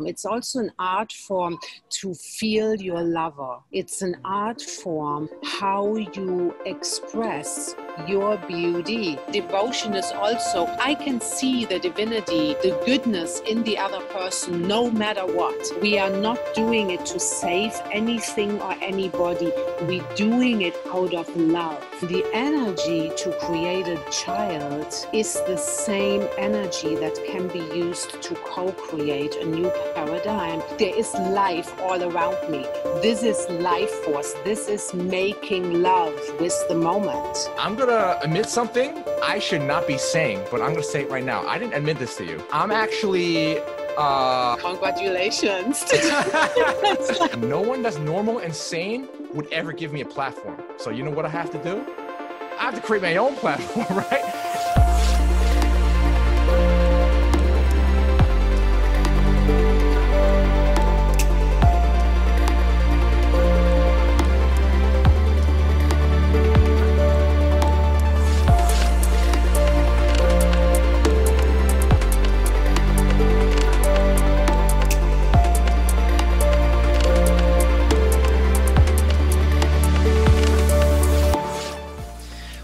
It's also an art form to feel your lover. It's an art form how you express your beauty. Devotion is also, I can see the divinity, the goodness in the other person, no matter what. We are not doing it to save anything or anybody. We're doing it out of love. The energy to create a child is the same energy that can be used to co-create a new paradigm. There is life all around me. This is life force. This is making love with the moment. I'm gonna admit something I should not be saying, but I'm gonna say it right now. I didn't admit this to you. I'm actually congratulations. No one that's normal and sane would ever give me a platform. So you know what I have to do? I have to create my own platform, right?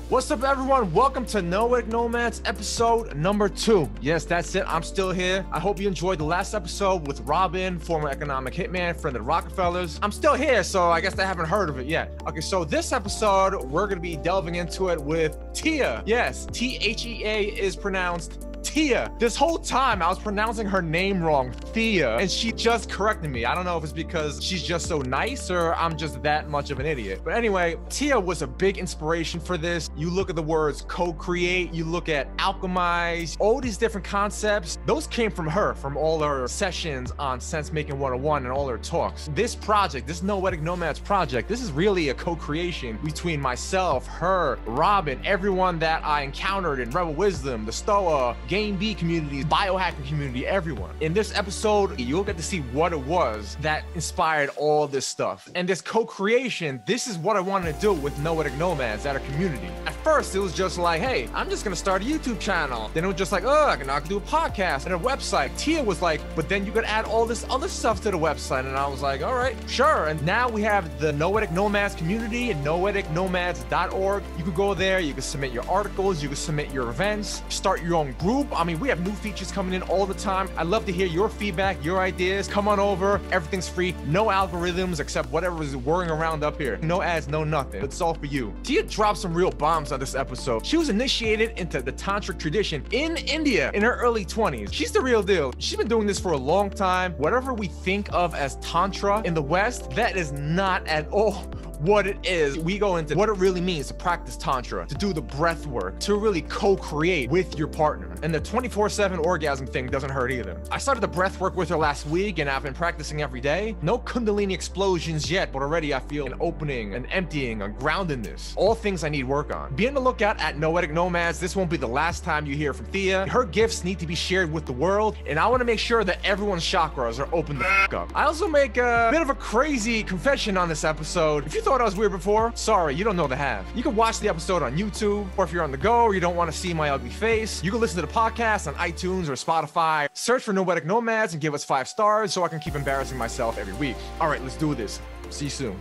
What's up, everyone? Welcome to Noetic Nomads episode number 2. Yes, that's it. I'm still here. I hope you enjoyed the last episode with Robin, former economic hitman, friend of the Rockefellers. I'm still here, so I guess they haven't heard of it yet. Okay, so this episode, we're going to be delving into it with Thea. Yes, T-H-E-A is pronounced Thea. This whole time I was pronouncing her name wrong, Thea, and she just corrected me. I don't know if it's because she's just so nice or I'm just that much of an idiot. But anyway, Thea was a big inspiration for this. You look at the words co-create, you look at alchemize, all these different concepts. Those came from her, from all her sessions on Sense Making 101 and all her talks. This project, this Noetic Nomads project, this is really a co-creation between myself, her, Robin, everyone that I encountered in Rebel Wisdom, the Stoa, Game B community, biohacking community, everyone. In this episode, you'll get to see what it was that inspired all this stuff. And this co-creation, this is what I wanted to do with Noetic Nomads at our community. At first, it was just like, hey, I'm just gonna start a YouTube channel. Then it was just like, oh, I can do a podcast and a website. Thea was like, but then you could add all this other stuff to the website. And I was like, all right, sure. And now we have the Noetic Nomads community and noeticnomads.org. You could go there, you could submit your articles, you could submit your events, start your own group. I mean, we have new features coming in all the time. I'd love to hear your feedback, your ideas. Come on over. Everything's free. No algorithms except whatever is whirring around up here. No ads, no nothing. It's all for you. Thea dropped some real bombs on this episode. She was initiated into the tantric tradition in India in her early 20s. She's the real deal. She's been doing this for a long time. Whatever we think of as tantra in the West, that is not at all what it is. We go into what it really means to practice tantra, to do the breath work, to really co-create with your partner. And the 24/7 orgasm thing doesn't hurt either. I started the breath work with her last week and I've been practicing every day. No Kundalini explosions yet, but already I feel an opening, an emptying, a groundedness. All things I need work on. Be on the lookout at Noetic Nomads. This won't be the last time you hear from Thea. Her gifts need to be shared with the world, and I want to make sure that everyone's chakras are open the f up. I also make a bit of a crazy confession on this episode. If you thought I was weird before, sorry, you don't know the half. You can watch the episode on YouTube, or if you're on the go or you don't want to see my ugly face, you can listen to the podcast on iTunes or Spotify. Search for Noetic Nomads and give us 5 stars so I can keep embarrassing myself every week. All right, let's do this. See you soon.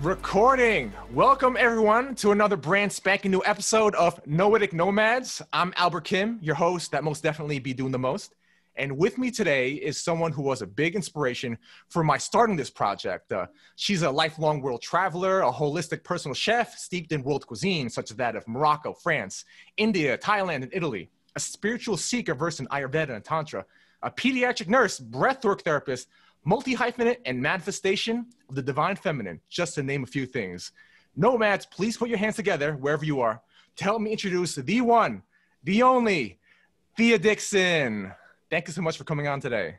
Recording. Welcome everyone to another brand spanking new episode of Noetic Nomads. I'm Albert Kim, your host that most definitely be doing the most. And with me today is someone who was a big inspiration for my starting this project. She's a lifelong world traveler, a holistic personal chef steeped in world cuisine, such as that of Morocco, France, India, Thailand, and Italy, a spiritual seeker versed in Ayurveda and Tantra, a pediatric nurse, breathwork therapist, multi-hyphenate, and manifestation of the divine feminine, just to name a few things. Nomads, please put your hands together wherever you are to help me introduce the one, the only, Thea Dixon. Thank you so much for coming on today.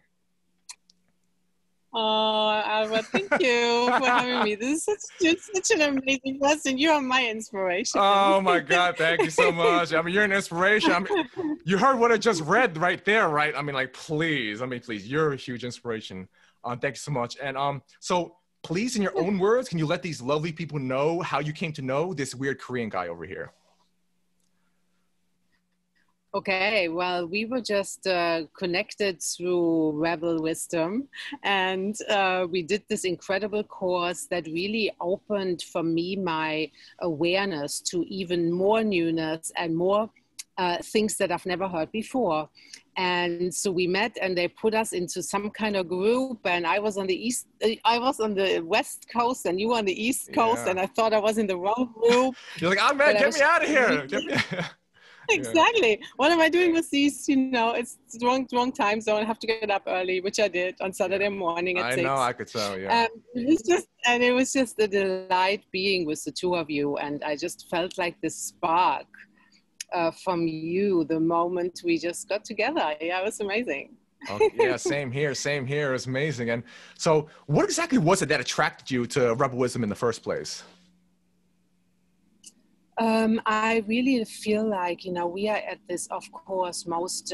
Oh, Albert, thank you for having me. This is such an amazing person. You are my inspiration. Oh my God, thank you so much. I mean, you're an inspiration. I mean, you heard what I just read right there, right? I mean, like, please, I mean, please, you're a huge inspiration. Thank you so much. And so please, in your own words, can you let these lovely people know how you came to know this weird Korean guy over here? Okay, well, we were just connected through Rebel Wisdom, and we did this incredible course that really opened for me my awareness to even more newness and more things that I've never heard before. And so we met, and they put us into some kind of group, and I was on the West Coast, and you were on the East Coast, yeah. And I thought I was in the wrong group. You're like, I'm mad, get me out of here. Get me out of here. Exactly. What am I doing with these? You know, it's the wrong time zone. I have to get up early, which I did on Saturday morning at 6. I know, I could tell, yeah. It was just a delight being with the two of you. And I just felt like this spark from you the moment we just got together. Yeah, it was amazing. Okay, yeah, same here. Same here. It was amazing. And so what exactly was it that attracted you to Rebel Wisdom in the first place? I really feel like, you know, we are at this, of course, most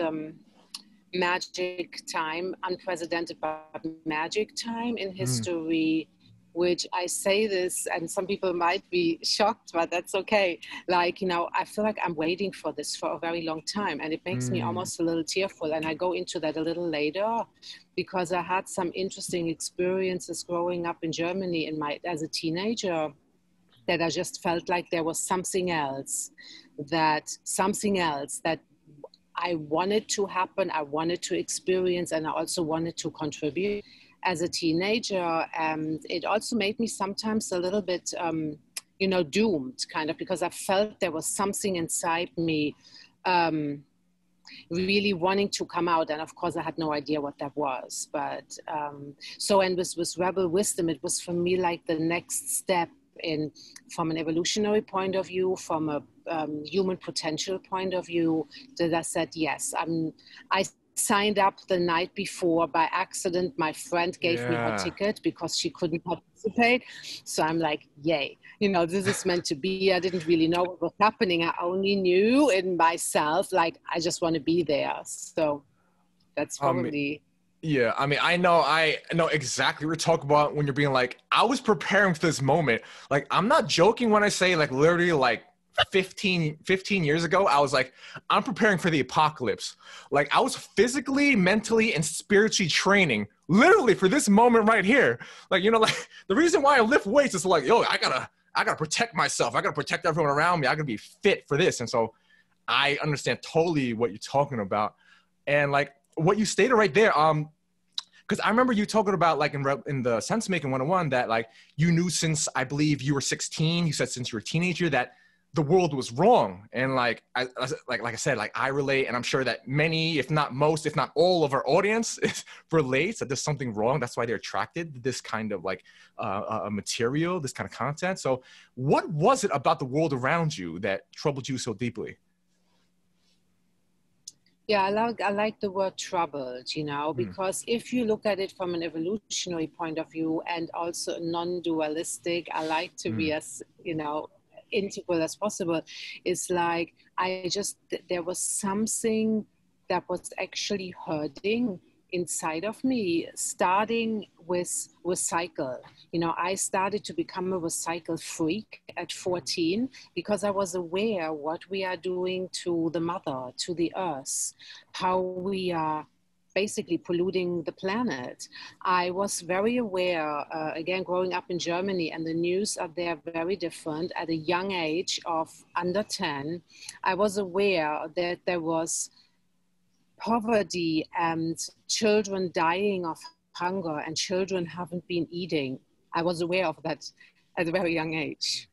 magic time, unprecedented but magic time in history, which I say this and some people might be shocked, but that's okay. Like, you know, I feel like I'm waiting for this for a very long time, and it makes me almost a little tearful. And I go into that a little later because I had some interesting experiences growing up in Germany as a teenager, that I just felt like there was something else that I wanted to happen, I wanted to experience, and I also wanted to contribute as a teenager. And it also made me sometimes a little bit, you know, doomed, kind of, because I felt there was something inside me really wanting to come out. And of course I had no idea what that was. But and with Rebel Wisdom, it was for me like the next step from an evolutionary point of view, from a human potential point of view, that I said, yes, I signed up the night before by accident. My friend gave me her ticket because she couldn't participate. So I'm like, yay, you know, this is meant to be. I didn't really know what was happening. I only knew in myself, like, I just want to be there. So that's probably... Yeah, I mean, I know exactly what you're talking about when you're being like, I was preparing for this moment. Like, I'm not joking when I say, like, literally, like, 15 years ago, I was like, I'm preparing for the apocalypse. Like, I was physically, mentally, and spiritually training, literally, for this moment right here. Like, you know, like, the reason why I lift weights is like, yo, I gotta protect myself. I gotta protect everyone around me. I gotta be fit for this. And so I understand totally what you're talking about. And, like, what you stated right there, because I remember you talking about, like, in the Sense Making 101, that, like, you knew since, I believe, you were 16, you said since you were a teenager, that the world was wrong. And, like, I said, like, I relate, and I'm sure that many, if not most, if not all of our audience relates that there's something wrong. That's why they're attracted to this kind of, like, material, this kind of content. So what was it about the world around you that troubled you so deeply? Yeah, I like the word troubled, you know, because if you look at it from an evolutionary point of view and also non-dualistic, I like to be as, you know, integral as possible. It's like, there was something that was actually hurting inside of me, starting with recycle. You know, I started to become a recycle freak at 14 because I was aware what we are doing to the mother, to the earth, how we are basically polluting the planet. I was very aware, again, growing up in Germany, and the news out there very different, at a young age of under 10, I was aware that there was poverty and children dying of hunger and children haven't been eating. I was aware of that at a very young age.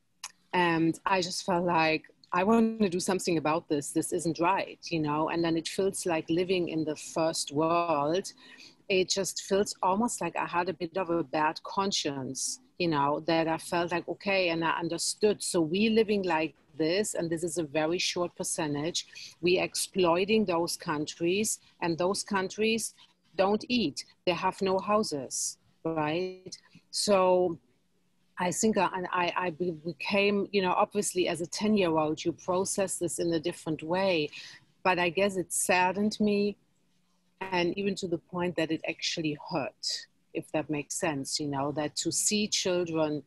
And I just felt like, I want to do something about this. This isn't right, you know? And then it feels like living in the first world. It just feels almost like I had a bit of a bad conscience, you know, that I felt like, okay, and I understood. So we living like this, and this is a very short percentage, we exploiting those countries, and those countries don't eat. They have no houses, right? So I think I became, you know, obviously as a 10-year-old, you process this in a different way, but I guess it saddened me, and even to the point that it actually hurt, if that makes sense, you know, that to see children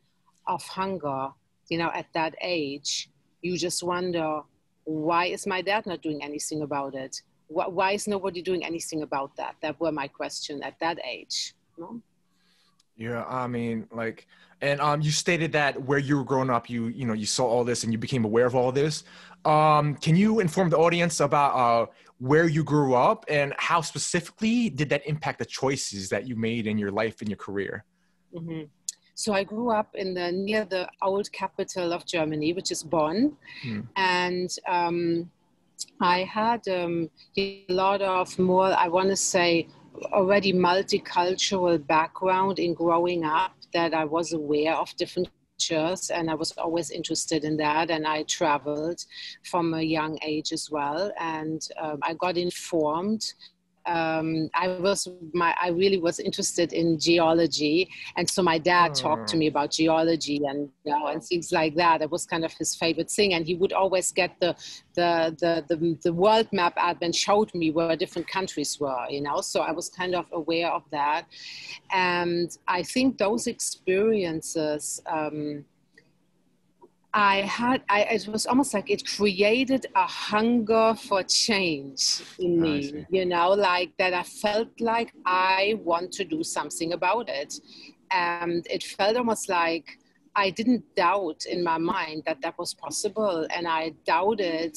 of hunger, you know, at that age, you just wonder, Why is my dad not doing anything about it? Why is nobody doing anything about that? That were my question at that age. No? Yeah, I mean, like, and you stated that where you were growing up, you know, you saw all this and you became aware of all this. Can you inform the audience about where you grew up and how specifically did that impact the choices that you made in your life and your career? Mm-hmm. So I grew up in the near the old capital of Germany, which is Bonn, and I had a lot of more, I want to say, already multicultural background in growing up, that I was aware of different cultures and I was always interested in that, and I traveled from a young age as well, and I got informed. I really was interested in geology, and so my dad talked to me about geology and, you know, and things like that. That was kind of his favorite thing, and he would always get the world map out and showed me where different countries were, you know. So I was kind of aware of that, and I think those experiences, it was almost like it created a hunger for change in me, you know, like that I felt like I want to do something about it. And it felt almost like I didn't doubt in my mind that that was possible. And I doubted,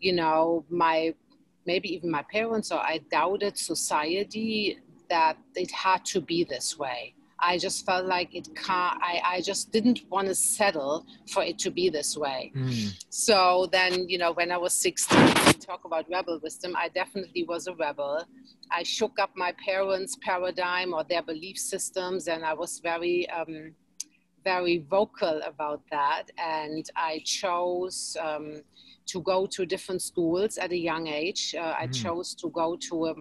you know, maybe even my parents, or I doubted society that it had to be this way. I just felt like it can't, I just didn't want to settle for it to be this way. So then, you know, when I was 16, we talk about rebel wisdom, I definitely was a rebel. I shook up my parents' paradigm or their belief systems, and I was very, very vocal about that. And I chose to go to different schools at a young age. I chose to go to a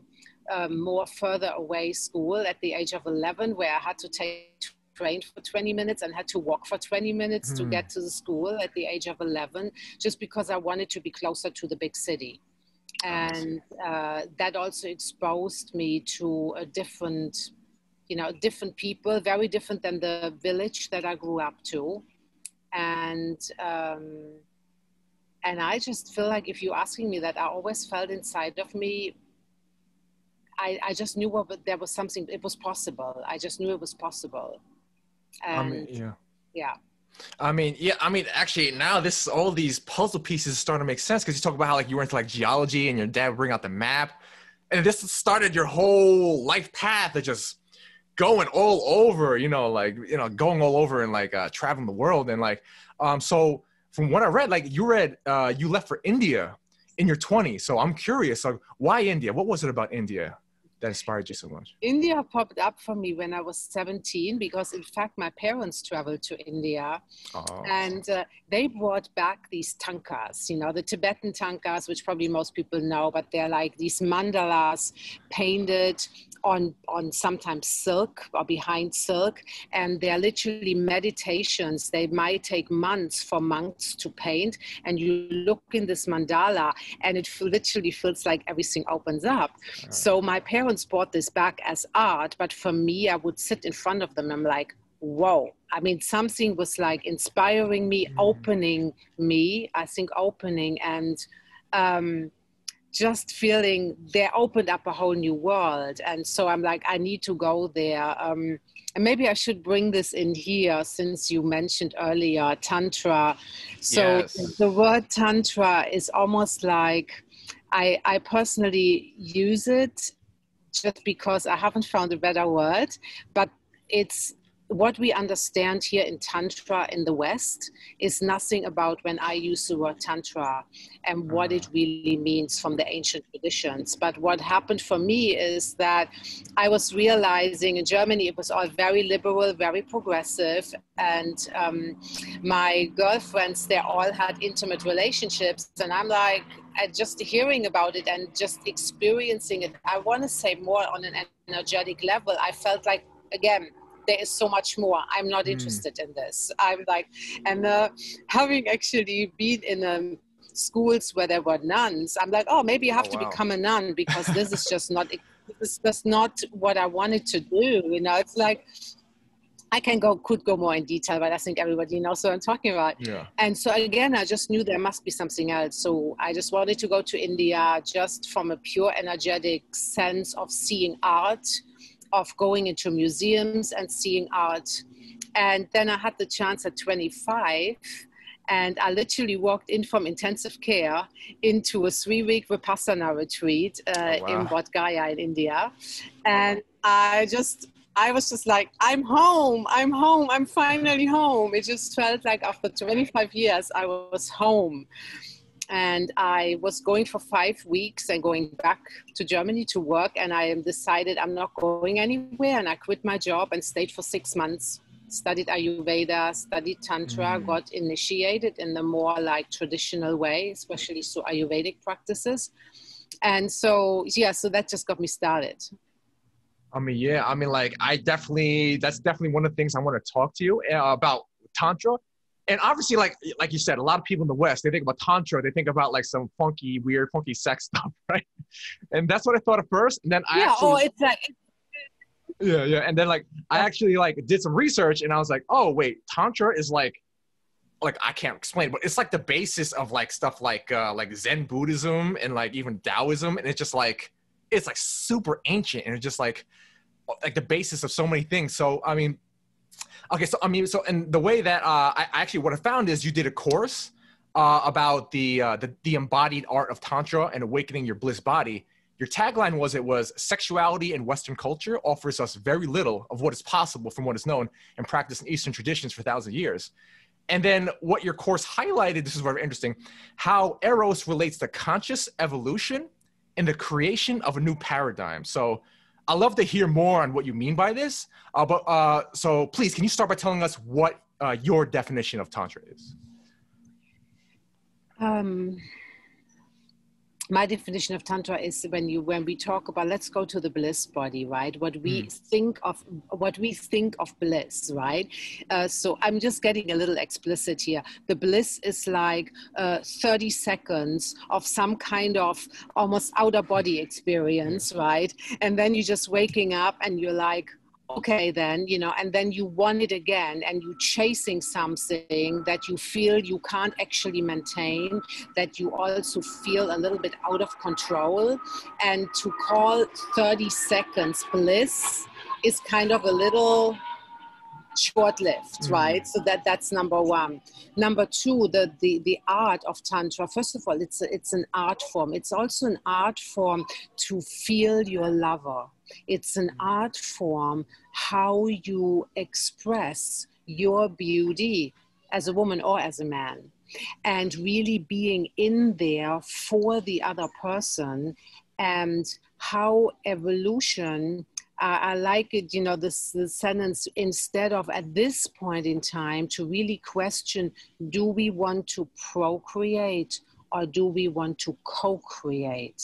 more further away school at the age of 11, where I had to take train for 20 minutes and had to walk for 20 minutes to get to the school at the age of 11, just because I wanted to be closer to the big city. And that also exposed me to a different, you know, different people, very different than the village that I grew up to. And I just feel like, if you're asking me that, I always felt inside of me, I just knew there was something, it was possible. I just knew it was possible. And actually now this, all these puzzle pieces start to make sense, because you talk about how, like, you were into, like, geology and your dad would bring out the map, and this started your whole life path of just going all over, you know, like, you know, going all over and, like, traveling the world. And, like, so from what I read, like, you read, you left for India in your 20s. So I'm curious, like, why India? What was it about India that inspired you so much? India popped up for me when I was 17, because in fact, my parents traveled to India and they brought back these tankas, you know, the Tibetan tankas, which probably most people know, but they're like these mandalas painted on sometimes silk or behind silk. And they're literally meditations. They might take months for monks to paint. And you look in this mandala and it literally feels like everything opens up. So my parents brought this back as art, but for me, I would sit in front of them. I'm like, whoa. I mean, something was, like, inspiring me, opening me, I think opening, and, just feeling they opened up a whole new world. And so I'm like, I need to go there. And maybe I should bring this in here, since you mentioned earlier Tantra. So the word Tantra is almost like, I personally use it just because I haven't found a better word, but it's what we understand here in Tantra in the West is nothing about when I use the word Tantra and what it really means from the ancient traditions. But what happened for me is that I was realizing in Germany, it was all very liberal, very progressive. And my girlfriends, they all had intimate relationships. And I'm like, just hearing about it and just experiencing it, I want to say more on an energetic level. I felt like, again, there is so much more. I'm not interested in this. I'm like, and having actually been in schools where there were nuns, I'm like, oh, maybe I have to become a nun, because this is just not what I wanted to do. You know, it's like, I can go, could go more in detail, but I think everybody knows what I'm talking about. Yeah. And so again, I just knew there must be something else. So I just wanted to go to India just from a pure energetic sense of seeing art, of going into museums and seeing art. And then I had the chance at 25, and I literally walked in from intensive care into a 3-week Vipassana retreat in Bodhgaya in India. And I was just like, I'm home, I'm finally home. It just felt like after 25 years, I was home. And I was going for 5 weeks and going back to Germany to work. And I decided I'm not going anywhere. And I quit my job and stayed for 6 months. Studied Ayurveda, studied Tantra, got initiated in the more like traditional way, especially through Ayurvedic practices. And so, yeah, so that just got me started. I mean, yeah, I mean, like, that's definitely one of the things I want to talk to you about Tantra. And obviously, like you said, a lot of people in the West, they think about Tantra, they think about like some funky, weird, funky sex stuff, right? And that's what I thought at first. And then I it's like, yeah. And then like, I actually like did some research and I was like, oh wait, Tantra is like, I can't explain, but it's like the basis of like stuff like Zen Buddhism and like even Taoism. And it's just like, it's like super ancient and it's just like the basis of so many things. So, I mean, okay. So, I mean, so, and the way that I actually, what I found is you did a course about the embodied art of Tantra and awakening your bliss body. Your tagline was sexuality in Western culture offers us very little of what is possible from what is known and practiced in Eastern traditions for thousands of years. And then what your course highlighted, this is very interesting, how Eros relates to conscious evolution and the creation of a new paradigm. So I'd love to hear more on what you mean by this. So please, can you start by telling us what your definition of Tantra is? My definition of Tantra is when we talk about, let's go to the bliss body, right? What we think of bliss, right? So I'm just getting a little explicit here. The bliss is like 30 seconds of some kind of almost outer body experience, right? And then you're just waking up and you're like, okay, then, you know, and then you want it again and you chasing something that you feel you can't actually maintain, that you also feel a little bit out of control. And to call 30 seconds bliss is kind of a little short-lived, right? So that's number one. Number two, the art of Tantra. First of all, it's an art form. It's also an art form to feel your lover. It's an art form how you express your beauty as a woman or as a man, and really being in there for the other person, and how evolution. I like it, you know, this sentence, instead of at this point in time to really question, do we want to procreate or do we want to co-create?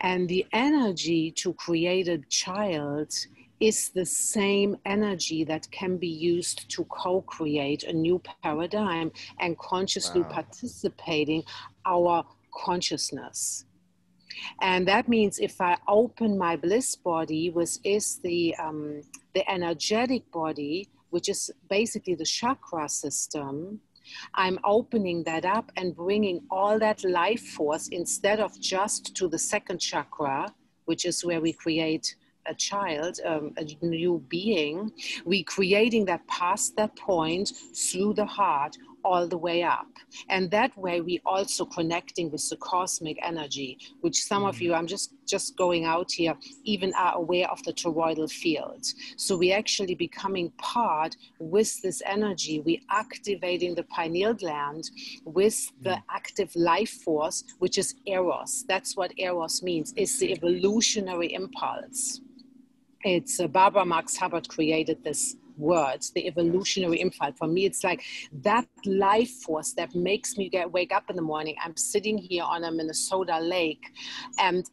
And the energy to create a child is the same energy that can be used to co-create a new paradigm and consciously participating our consciousness. And that means if I open my bliss body, which is the energetic body, which is basically the chakra system, I'm opening that up and bringing all that life force instead of just to the second chakra, which is where we create a child, a new being. We're creating that past that point through the heart, all the way up. And that way we also connecting with the cosmic energy, which some of you, I'm just going out here, even are aware of the toroidal field. So we actually becoming part with this energy. We activating the pineal gland with the active life force, which is Eros. That's what Eros means. It's the evolutionary impulse. It's Barbara Marx Hubbard created this words, the evolutionary impulse. For me, it's like that life force that makes me wake up in the morning. I'm sitting here on a Minnesota lake and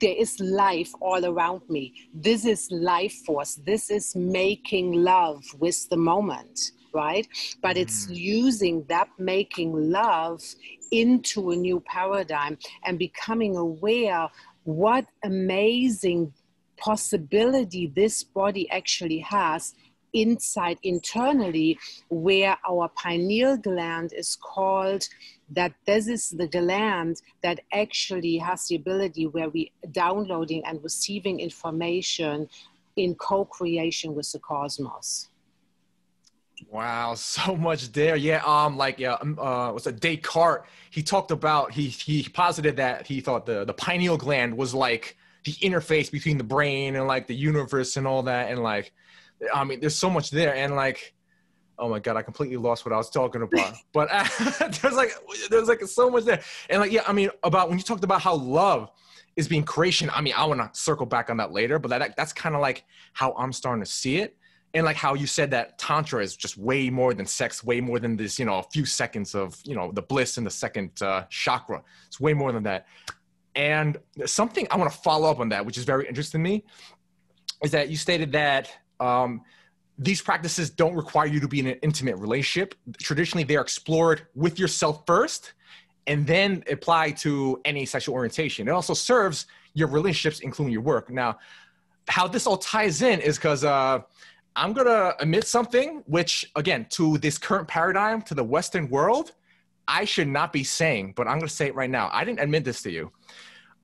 there is life all around me. This is life force. This is making love with the moment, right? But it's using that making love into a new paradigm and becoming aware what amazing possibility this body actually has insight internally, where our pineal gland is called, that this is the gland that actually has the ability where we downloading and receiving information in co-creation with the cosmos. Wow, so much there. Yeah, what's a Descartes? He talked about, he posited that he thought the pineal gland was like the interface between the brain and like the universe and all that, and like, I mean, there's so much there, and like, oh my God, I completely lost what I was talking about. But there's like so much there, and like, yeah, I mean, about when you talked about how love is being creation. I mean, I want to circle back on that later, but that's kind of like how I'm starting to see it. And like how you said that Tantra is just way more than sex, way more than this, you know, a few seconds of, you know, the bliss in the second chakra. It's way more than that. And something I want to follow up on that, which is very interesting to me, is that you stated that these practices don't require you to be in an intimate relationship. Traditionally, they're explored with yourself first and then apply to any sexual orientation. It also serves your relationships, including your work. Now, how this all ties in is because I'm going to admit something, which again, to this current paradigm, to the Western world, I should not be saying, but I'm going to say it right now. I didn't admit this to you.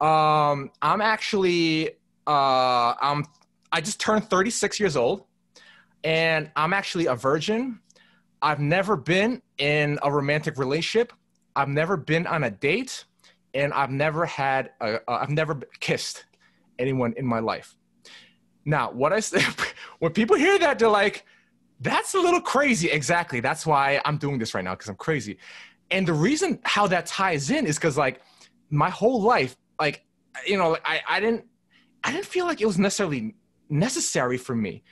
I'm actually, I just turned 36 years old and I'm actually a virgin. I've never been in a romantic relationship. I've never been on a date, and I've never had, I've never kissed anyone in my life. Now, what I say, when people hear that, they're like, that's a little crazy. Exactly. That's why I'm doing this right now, because I'm crazy. And the reason how that ties in is because, like, my whole life, like, you know, I didn't feel like it was necessarily necessary for me.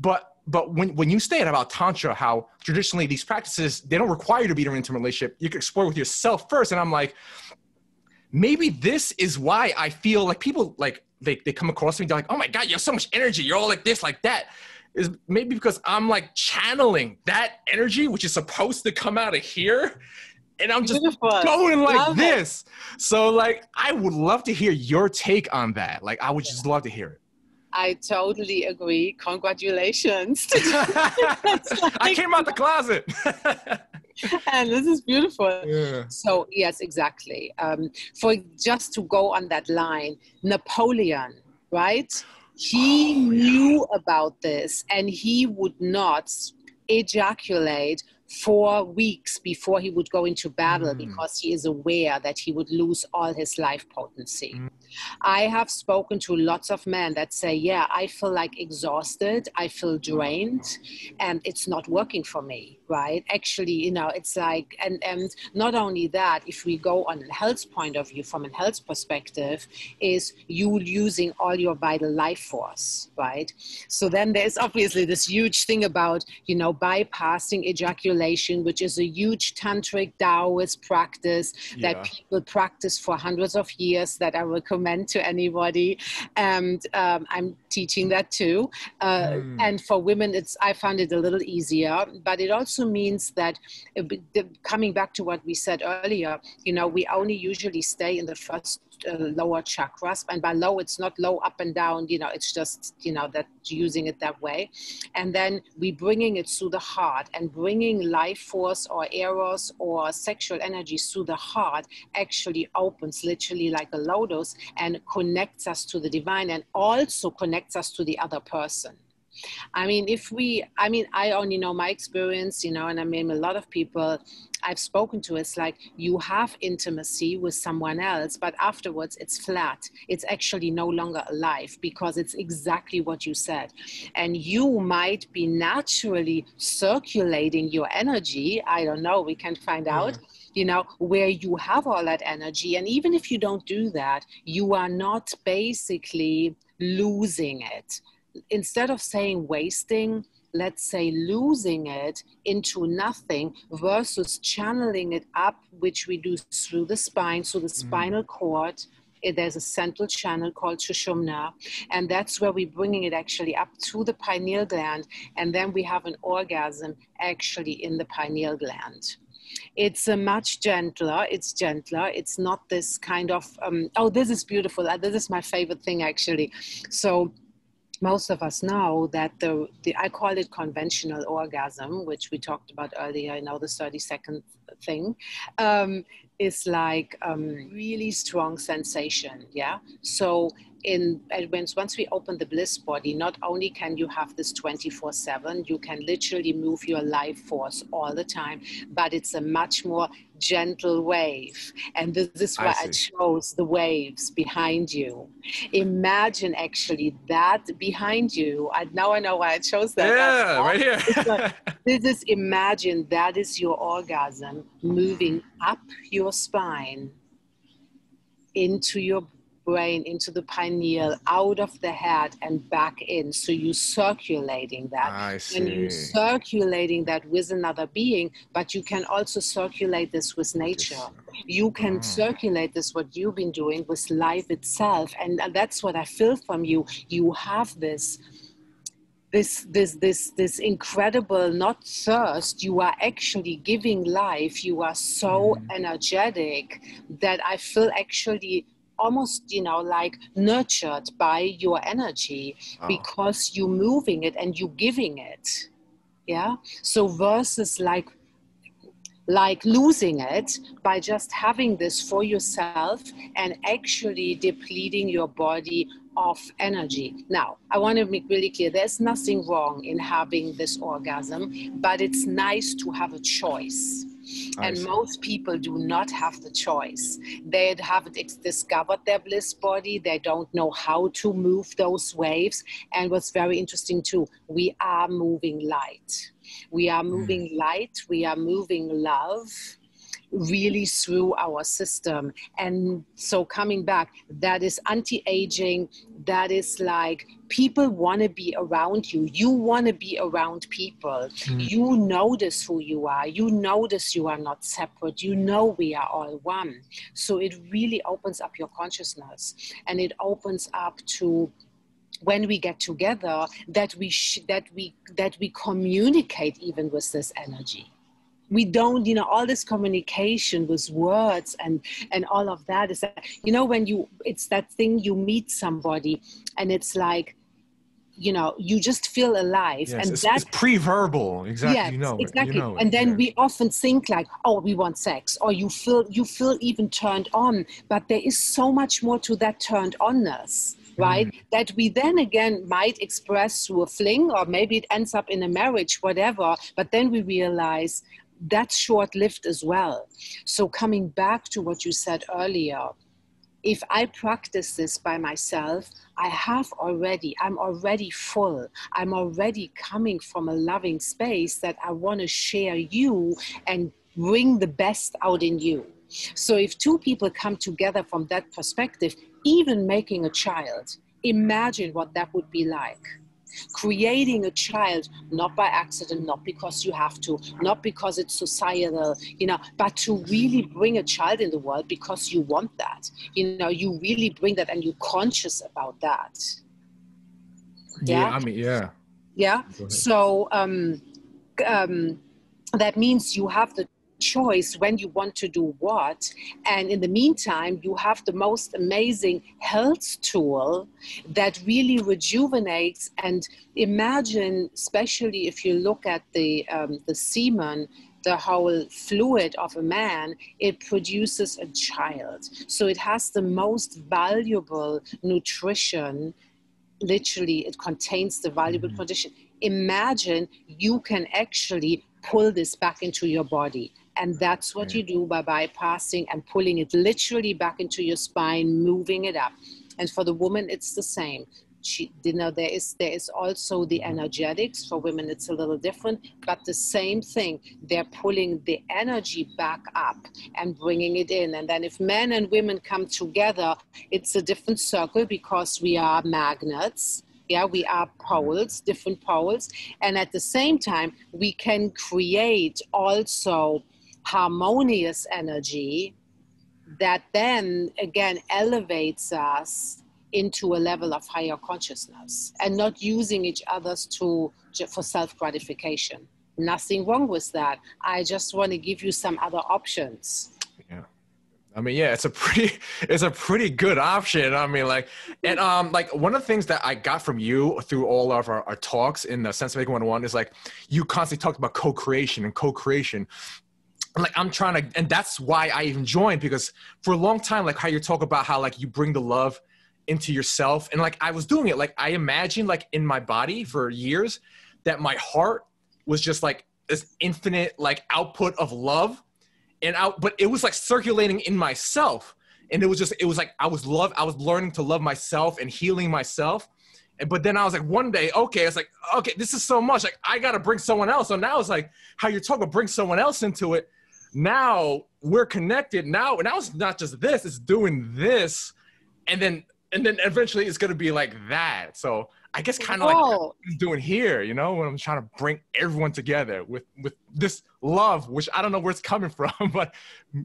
But when you stated about Tantra, how traditionally these practices, they don't require you to be in an intimate relationship. You can explore with yourself first. And I'm like, maybe this is why I feel like people, like, they come across me, they're like, oh my God, you have so much energy. You're all like this, like that. Is maybe because I'm like channeling that energy, which is supposed to come out of here. And I'm just going like this. So like, I would love to hear your take on that. Like, I would just love to hear it. I totally agree. Congratulations. I came out the closet. And this is beautiful. Yeah. So yes, exactly. For just to go on that line, Napoleon, right? He knew about this, and he would not ejaculate 4 weeks before he would go into battle because he is aware that he would lose all his life potency. I have spoken to lots of men that say, yeah, I feel like exhausted, I feel drained, and it's not working for me, right? Actually, you know, it's like, and not only that, if we go on a health point of view, from a health perspective, is you using all your vital life force, right? So then there's obviously this huge thing about, you know, bypassing ejaculation, which is a huge tantric Taoist practice that people practice for hundreds of years, that I recommend to anybody. And I'm teaching that too. And for women, I found it a little easier, but it also means that coming back to what we said earlier, you know, we only usually stay in the first lower chakras, and by low, it's not low up and down, you know, it's just, you know, that using it that way. And then we bringing it through the heart, and bringing life force or eros or sexual energy through the heart actually opens literally like a lotus and connects us to the divine, and also connects us to the other person. I mean, I only know my experience, you know, and I mean, a lot of people I've spoken to, it's like, you have intimacy with someone else, but afterwards it's flat. It's actually no longer alive, because it's exactly what you said. And you might be naturally circulating your energy. I don't know, we can find out, you know, where you have all that energy. And even if you don't do that, you are not basically losing it. Instead of saying wasting, let's say losing it into nothing, versus channeling it up, which we do through the spine, through the spinal cord. There's a central channel called Shushumna, and that's where we're bringing it actually up to the pineal gland, and then we have an orgasm actually in the pineal gland. It's much gentler. It's gentler. It's not this kind of, oh, this is beautiful. This is my favorite thing, actually. So most of us know that the I call it conventional orgasm, which we talked about earlier, you know, the 30-second thing, is like really strong sensation, yeah? So once we open the bliss body, not only can you have this 24/7, you can literally move your life force all the time, but it's a much more gentle wave. And this is why I chose the waves behind you. Imagine actually that behind you. Now I know why I chose that. Yeah, right here. This is, imagine that is your orgasm moving up your spine into your brain, into the pineal, out of the head and back in. So you're circulating that. I see. And you're circulating that with another being, but you can also circulate this with nature. You can circulate this, what you've been doing, with life itself. And that's what I feel from you. You have this incredible, not thirst, you are actually giving life. You are so energetic that I feel actually almost, you know, like nurtured by your energy because you're moving it and you're giving it. Yeah. So versus like losing it by just having this for yourself and actually depleting your body of energy. Now, I want to make really clear, there's nothing wrong in having this orgasm, but it's nice to have a choice. And most people do not have the choice. They haven't discovered their bliss body. They don't know how to move those waves. And what's very interesting too, we are moving light. We are moving light. We are moving love really through our system. And so coming back, that is anti-aging. That is like, people want to be around you. You want to be around people. You notice who you are. You notice you are not separate. You know we are all one. So it really opens up your consciousness. And it opens up to when we get together, that we communicate even with this energy. We don't, you know, all this communication with words and all of that is that, you know, when you, it's that thing, you meet somebody and it's like, you know, you just feel alive. Yes, and that's pre-verbal. Exactly. Yes, you know it. Exactly. You know it. And then we often think like, oh, we want sex, or you feel even turned on, but there is so much more to that turned onness, right? That we then again might express through a fling, or maybe it ends up in a marriage, whatever. But then we realize that's short-lived as well. So coming back to what you said earlier, if I practice this by myself, I'm already full. I'm already coming from a loving space that I want to share you and bring the best out in you. So if two people come together from that perspective, even making a child, imagine what that would be like. Creating a child, not by accident, not because you have to, not because it's societal, you know, but to really bring a child in the world because you want that, you know, you really bring that and you're conscious about that. Yeah, I mean, yeah. Yeah. So that means you have the choice when you want to do what, and in the meantime you have the most amazing health tool that really rejuvenates. And imagine, especially if you look at the semen, the whole fluid of a man, it produces a child. So it has the most valuable nutrition. Literally, it contains the valuable condition. Imagine you can actually pull this back into your body. And that's what you do by bypassing and pulling it literally back into your spine, moving it up. And for the woman, it's the same. She, you know, there is also the energetics. For women, it's a little different, but the same thing. They're pulling the energy back up and bringing it in. And then if men and women come together, it's a different circle because we are magnets. Yeah, we are poles, different poles. And at the same time, we can create also harmonious energy that then again elevates us into a level of higher consciousness, and not using each other's for self-gratification. Nothing wrong with that. I just want to give you some other options. Yeah. I mean, yeah, it's a pretty good option. I mean, like, and like one of the things that I got from you through all of our talks in the Sense Making 101 is like, you constantly talked about co-creation. Like, I'm trying to, and that's why I even joined, because for a long time, like how you talk about how like you bring the love into yourself. And like, I was doing it. Like, I imagined like in my body for years that my heart was just like this infinite, like output of love and out, but it was like circulating in myself. And it was like, I was learning to love myself and healing myself. But then I was like, one day, okay, it's like, okay, this is so much. Like, I got to bring someone else. So now it's like how you're talking about bring someone else into it. Now we're connected now. And now it's not just this, it's doing this. And then eventually it's going to be like that. So I guess kind of like what I'm doing here, you know, when I'm trying to bring everyone together with this love, which I don't know where it's coming from, but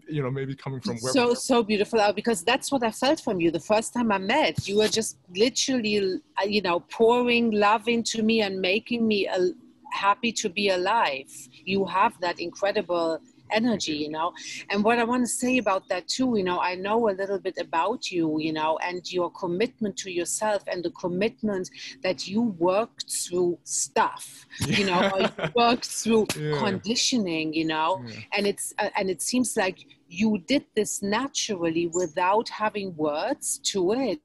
you know, maybe coming from where. So beautiful, because that's what I felt from you the first time I met. You were just literally, you know, pouring love into me and making me happy to be alive. You have that incredible energy, you know. And what I want to say about that too, you know, I know a little bit about you, you know, and your commitment to yourself and the commitment that you work through stuff, you know, or you work through conditioning, you know, and it's, and it seems like you did this naturally without having words to it.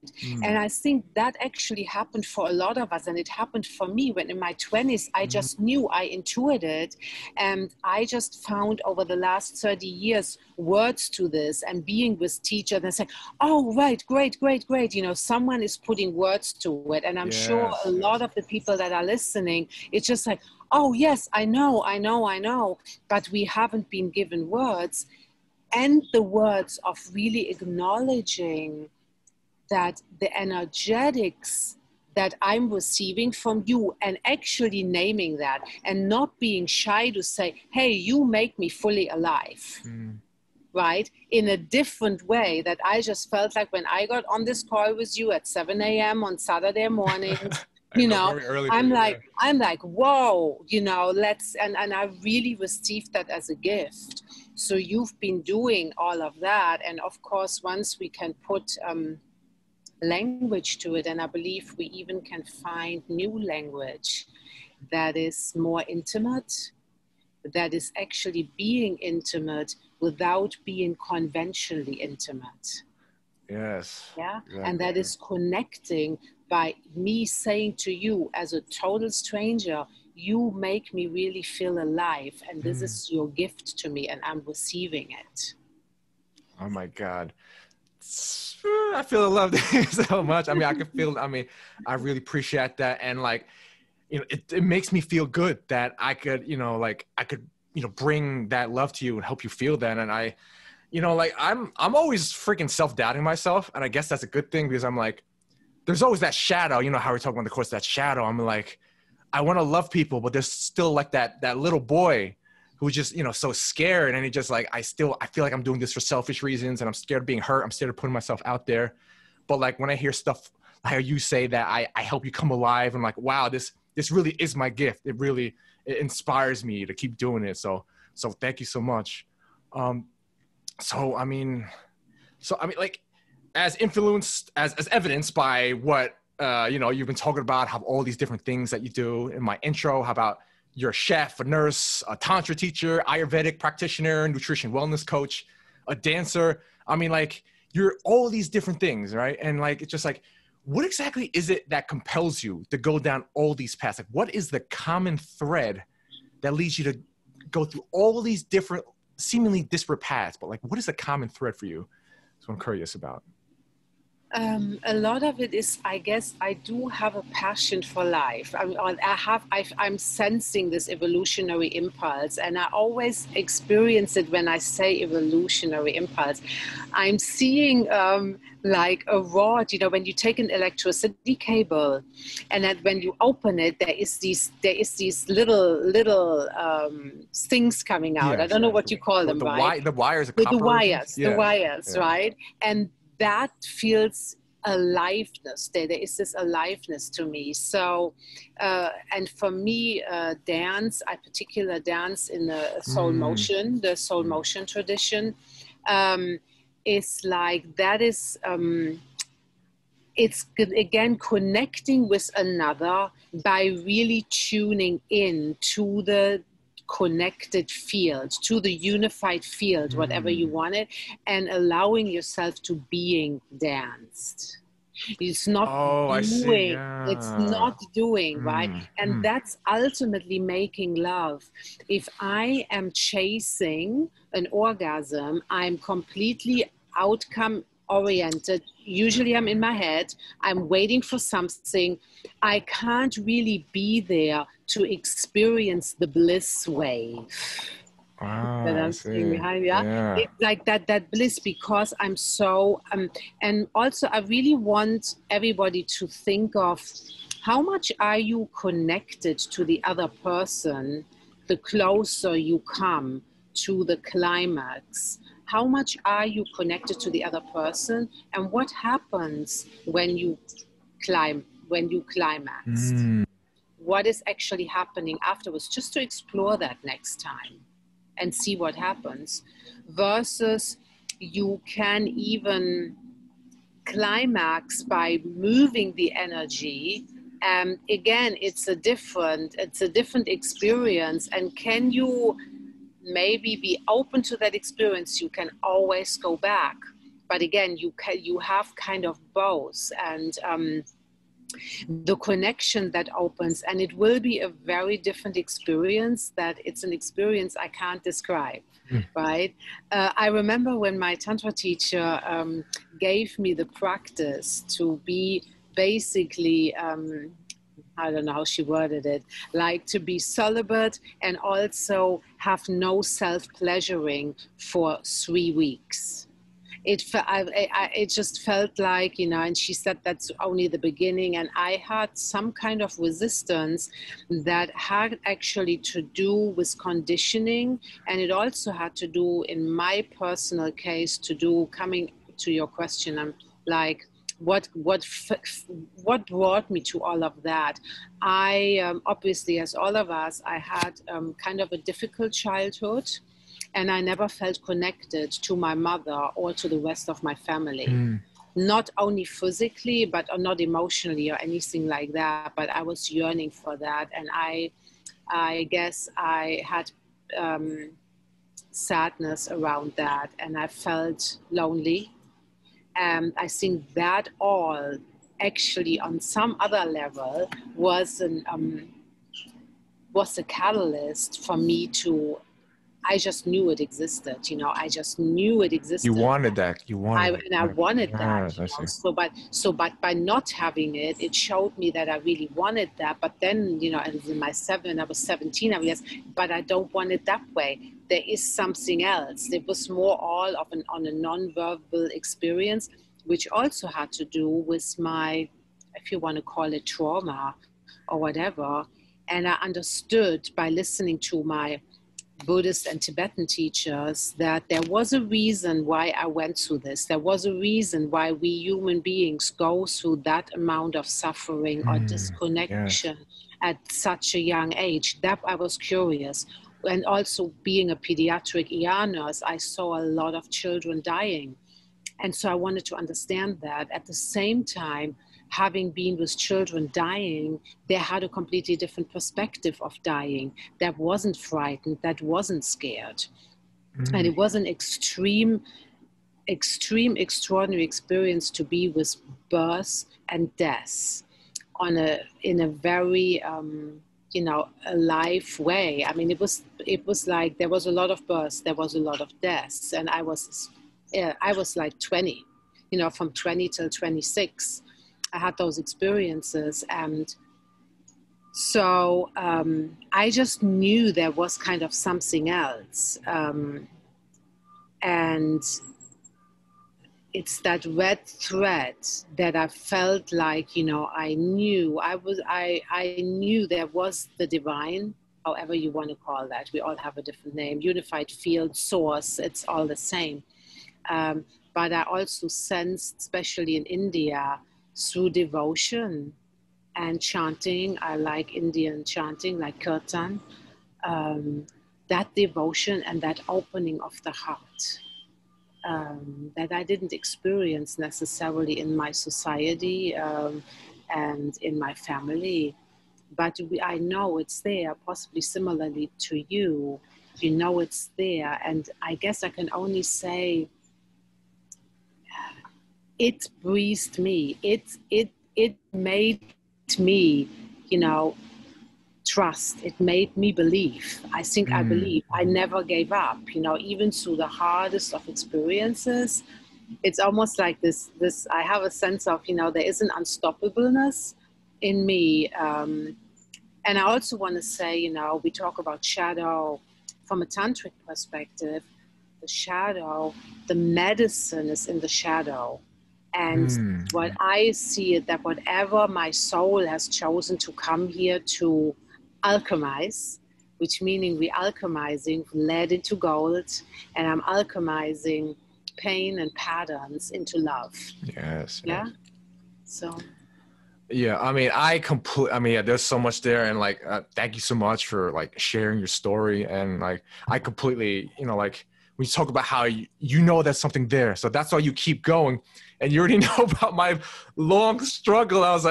And I think that actually happened for a lot of us. And it happened for me when in my 20s, I just knew, I intuited. And I just found over the last 30 years, words to this and being with teachers and saying, oh, right, great. You know, someone is putting words to it. And I'm sure a lot of the people that are listening, it's just like, oh, yes, I know. But we haven't been given words. And the words of really acknowledging that the energetics that I'm receiving from you, and actually naming that and not being shy to say, hey, you make me fully alive, right? In a different way that I just felt like when I got on this call with you at 7 a.m. on Saturday morning, you know, I'm like, whoa, you know, let's, and I really received that as a gift. So you've been doing all of that. And of course, once we can put language to it, and I believe we even can find new language that is more intimate, that is actually being intimate without being conventionally intimate. Yes. Yeah. Exactly. And that is connecting by me saying to you as a total stranger, you make me really feel alive, and this is your gift to me, and I'm receiving it. Oh my God. I feel loved so much. I mean, I can feel, I mean, I really appreciate that. And like, you know, it makes me feel good that I could, you know, like I could, you know, bring that love to you and help you feel that. And I, you know, like I'm always freaking self-doubting myself. And I guess that's a good thing, because I'm like, there's always that shadow, you know, how we're talking about the course, that shadow. I'm like, I want to love people, but there's still like that little boy who just, you know, so scared. And he just like, I feel like I'm doing this for selfish reasons, and I'm scared of being hurt. I'm scared of putting myself out there. But like, when I hear stuff, how you say that I help you come alive, I'm like, wow, this really is my gift. It really, it inspires me to keep doing it. So thank you so much. So I mean, like as influenced as evidenced by what, you know, you've been talking about, have all these different things that you do in my intro. How about you're a chef, a nurse, a tantra teacher, Ayurvedic practitioner, nutrition wellness coach, a dancer. I mean, like, you're all these different things, right? And like, it's just like, what exactly is it that compels you to go down all these paths? Like, what is the common thread that leads you to go through all these different, seemingly disparate paths? But like, what is the common thread for you? That's what I'm curious about. A lot of it is, I guess, I do have a passion for life. I'm sensing this evolutionary impulse, and I always experience it when I say evolutionary impulse. I'm seeing like a rod, you know, when you take an electricity cable, and that when you open it, there is these little things coming out. Yes, I don't know what you call them, right? The wires. The wires, right? And that feels aliveness. There is this aliveness to me. So, and for me, dance, I particularly dance in the soul motion tradition. is like, that is, it's again connecting with another by really tuning in to the connected field, to the unified field, whatever you want it, and allowing yourself to being danced. It's not doing, yeah. It's not doing, right? And that's ultimately making love. If I am chasing an orgasm, I'm completely outcome oriented. Usually I'm in my head, I'm waiting for something. I can't really be there to experience the bliss wave. Wow, that I'm seeing behind, it's like that bliss, because I'm so and also I really want everybody to think of how much are you connected to the other person the closer you come to the climax. How much are you connected to the other person, and what happens when you climax? What is actually happening afterwards? Just to explore that next time and see what happens, versus you can even climax by moving the energy. Again, it's a different experience. And can you maybe be open to that experience? You can always go back, but again, you have kind of both, and the connection that opens, and it will be a very different experience. That it's an experience I can't describe, right? I remember when my Tantra teacher gave me the practice to be basically, I don't know how she worded it, like to be celibate and also have no self-pleasuring for 3 weeks. It just felt like, you know, and she said that's only the beginning, and I had some kind of resistance that had actually to do with conditioning, and it also had to do, in my personal case, to do, coming to your question, I'm like, what brought me to all of that? I obviously, as all of us, I had kind of a difficult childhood. And I never felt connected to my mother or to the rest of my family. Not only physically, but not emotionally or anything like that. But I was yearning for that. And I guess I had sadness around that. And I felt lonely. And I think that all actually on some other level was a catalyst for me to... I just knew it existed, you know, I just knew it existed. You wanted that, you wanted it. And I wanted that, you know? So, but by not having it, it showed me that I really wanted that. But then, you know, in my I was 17, I guess, but I don't want it that way. There is something else. It was more all of on a non-verbal experience, which also had to do with my, if you want to call it trauma or whatever. And I understood by listening to my Buddhist and Tibetan teachers that there was a reason why I went through this. There was a reason why we human beings go through that amount of suffering or disconnection at such a young age. That I was curious. And also being a pediatric ER nurse, I saw a lot of children dying. And so I wanted to understand that. At the same time, having been with children dying, they had a completely different perspective of dying. That wasn't frightened, that wasn't scared. And it was an extraordinary experience to be with birth and death in a very, you know, alive way. I mean, it was like there was a lot of births, there was a lot of deaths. And I was like 20, you know, from 20 till 26. I had those experiences, and so I just knew there was kind of something else, and it's that red thread that I felt like, you know, I knew there was the divine, however you want to call that. We all have a different name, unified field, source, it's all the same. But I also sensed, especially in India, through devotion and chanting, I like Indian chanting, like kirtan, that devotion and that opening of the heart. that I didn't experience necessarily in my society and in my family. But I know it's there, possibly similarly to you. You know it's there. And I guess I can only say it breathed me. It made me, you know, trust. It made me believe. I think I believe. I never gave up, you know, even through the hardest of experiences. It's almost like this, I have a sense of, you know, there is an unstoppableness in me. And I also want to say, you know, we talk about shadow from a tantric perspective. The shadow, the medicine is in the shadow. And what I see is that whatever my soul has chosen to come here to alchemize, which meaning we alchemizing lead into gold, and I'm alchemizing pain and patterns into love. Yes. Yeah. Yes. So. Yeah, I mean, yeah, there's so much there, and like, thank you so much for like sharing your story, and like, I completely, you know, like, we talk about how you know there's something there, so that's why you keep going. And you already know about my long struggle. I was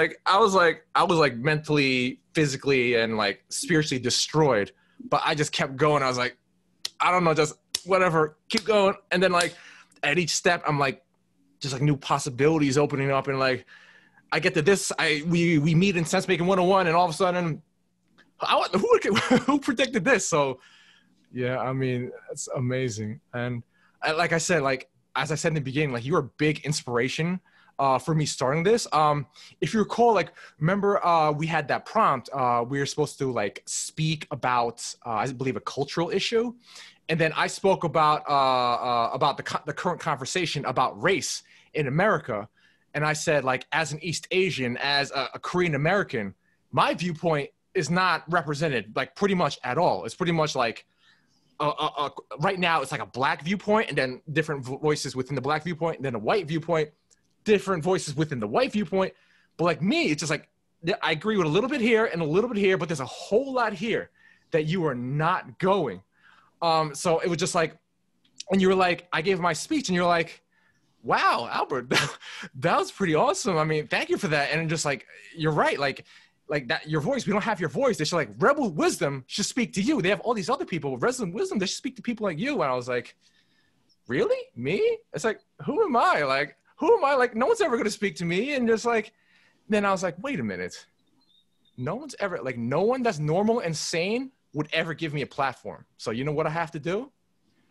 like mentally, physically, and like spiritually destroyed, but I just kept going. I was like, I don't know, just whatever, keep going. And then like, at each step, I'm like, just like new possibilities opening up, and like, I get to this. We meet in Sense Making 101, and all of a sudden, who predicted this? So, yeah, I mean, it's amazing. And like I said, like as I said in the beginning, like you were a big inspiration for me starting this. If you recall, like remember we had that prompt. We were supposed to like speak about I believe a cultural issue, and then I spoke about the current conversation about race in America. And I said, like, as an East Asian, as a Korean American, my viewpoint is not represented, like, pretty much at all. It's pretty much like, right now, it's like a black viewpoint, and then different voices within the black viewpoint, and then a white viewpoint, different voices within the white viewpoint. But like me, it's just like, I agree with a little bit here and a little bit here, but there's a whole lot here that you are not going. So it was just like, and you were like, I gave my speech, and you're like, wow, Albert, that was pretty awesome. I mean, thank you for that. And just like, you're right. Like that, your voice, we don't have your voice. They should like, Rebel Wisdom should speak to you. They have all these other people with Rebel Wisdom. They should speak to people like you. And I was like, really? Me? It's like, who am I? Like, who am I? Like, no one's ever going to speak to me. And just like, then I was like, wait a minute. No one's ever, like no one that's normal and sane would ever give me a platform. So you know what I have to do?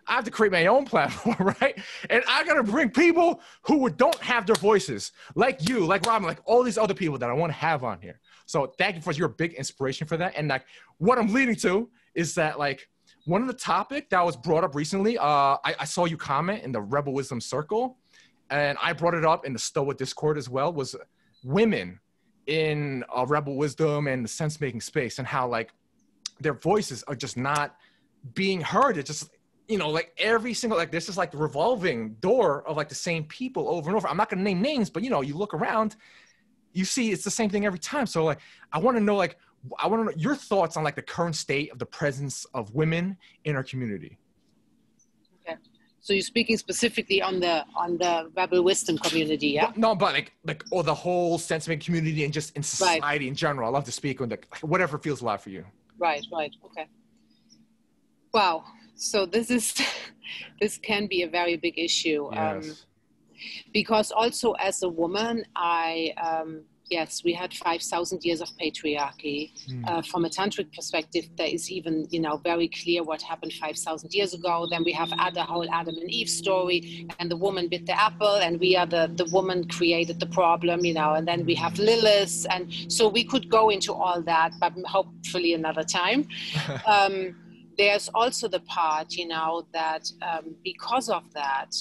I have to create my own platform, right? And I got to bring people who don't have their voices, like you, like Robin, like all these other people that I want to have on here. So thank you for your big inspiration for that. And like what I'm leading to is that like one of the topic that was brought up recently, I saw you comment in the Rebel Wisdom Circle, and I brought it up in the Stoa Discord as well, was women in Rebel Wisdom and the sense-making space, and how like their voices are just not being heard. It's just, you know, like every single, like this is like the revolving door of like the same people over and over. I'm not going to name names, but you know, you look around, you see, it's the same thing every time. So like, I want to know, like, I want to know your thoughts on like the current state of the presence of women in our community. Okay. So you're speaking specifically on the Rebel Wisdom community, yeah? But, no, but like or the whole sentiment community and just in society in general. I love to speak on the, whatever feels alive for you. Right. Right. Okay. Wow. So this can be a very big issue, yes. Because also as a woman, yes, we had 5,000 years of patriarchy. From a tantric perspective, there is even, you know, very clear what happened 5,000 years ago. Then we have the whole Adam and Eve story, and the woman bit the apple, and we are the woman created the problem, you know, and then we have Lilith. And so we could go into all that, but hopefully another time. There's also the part, you know, that because of that,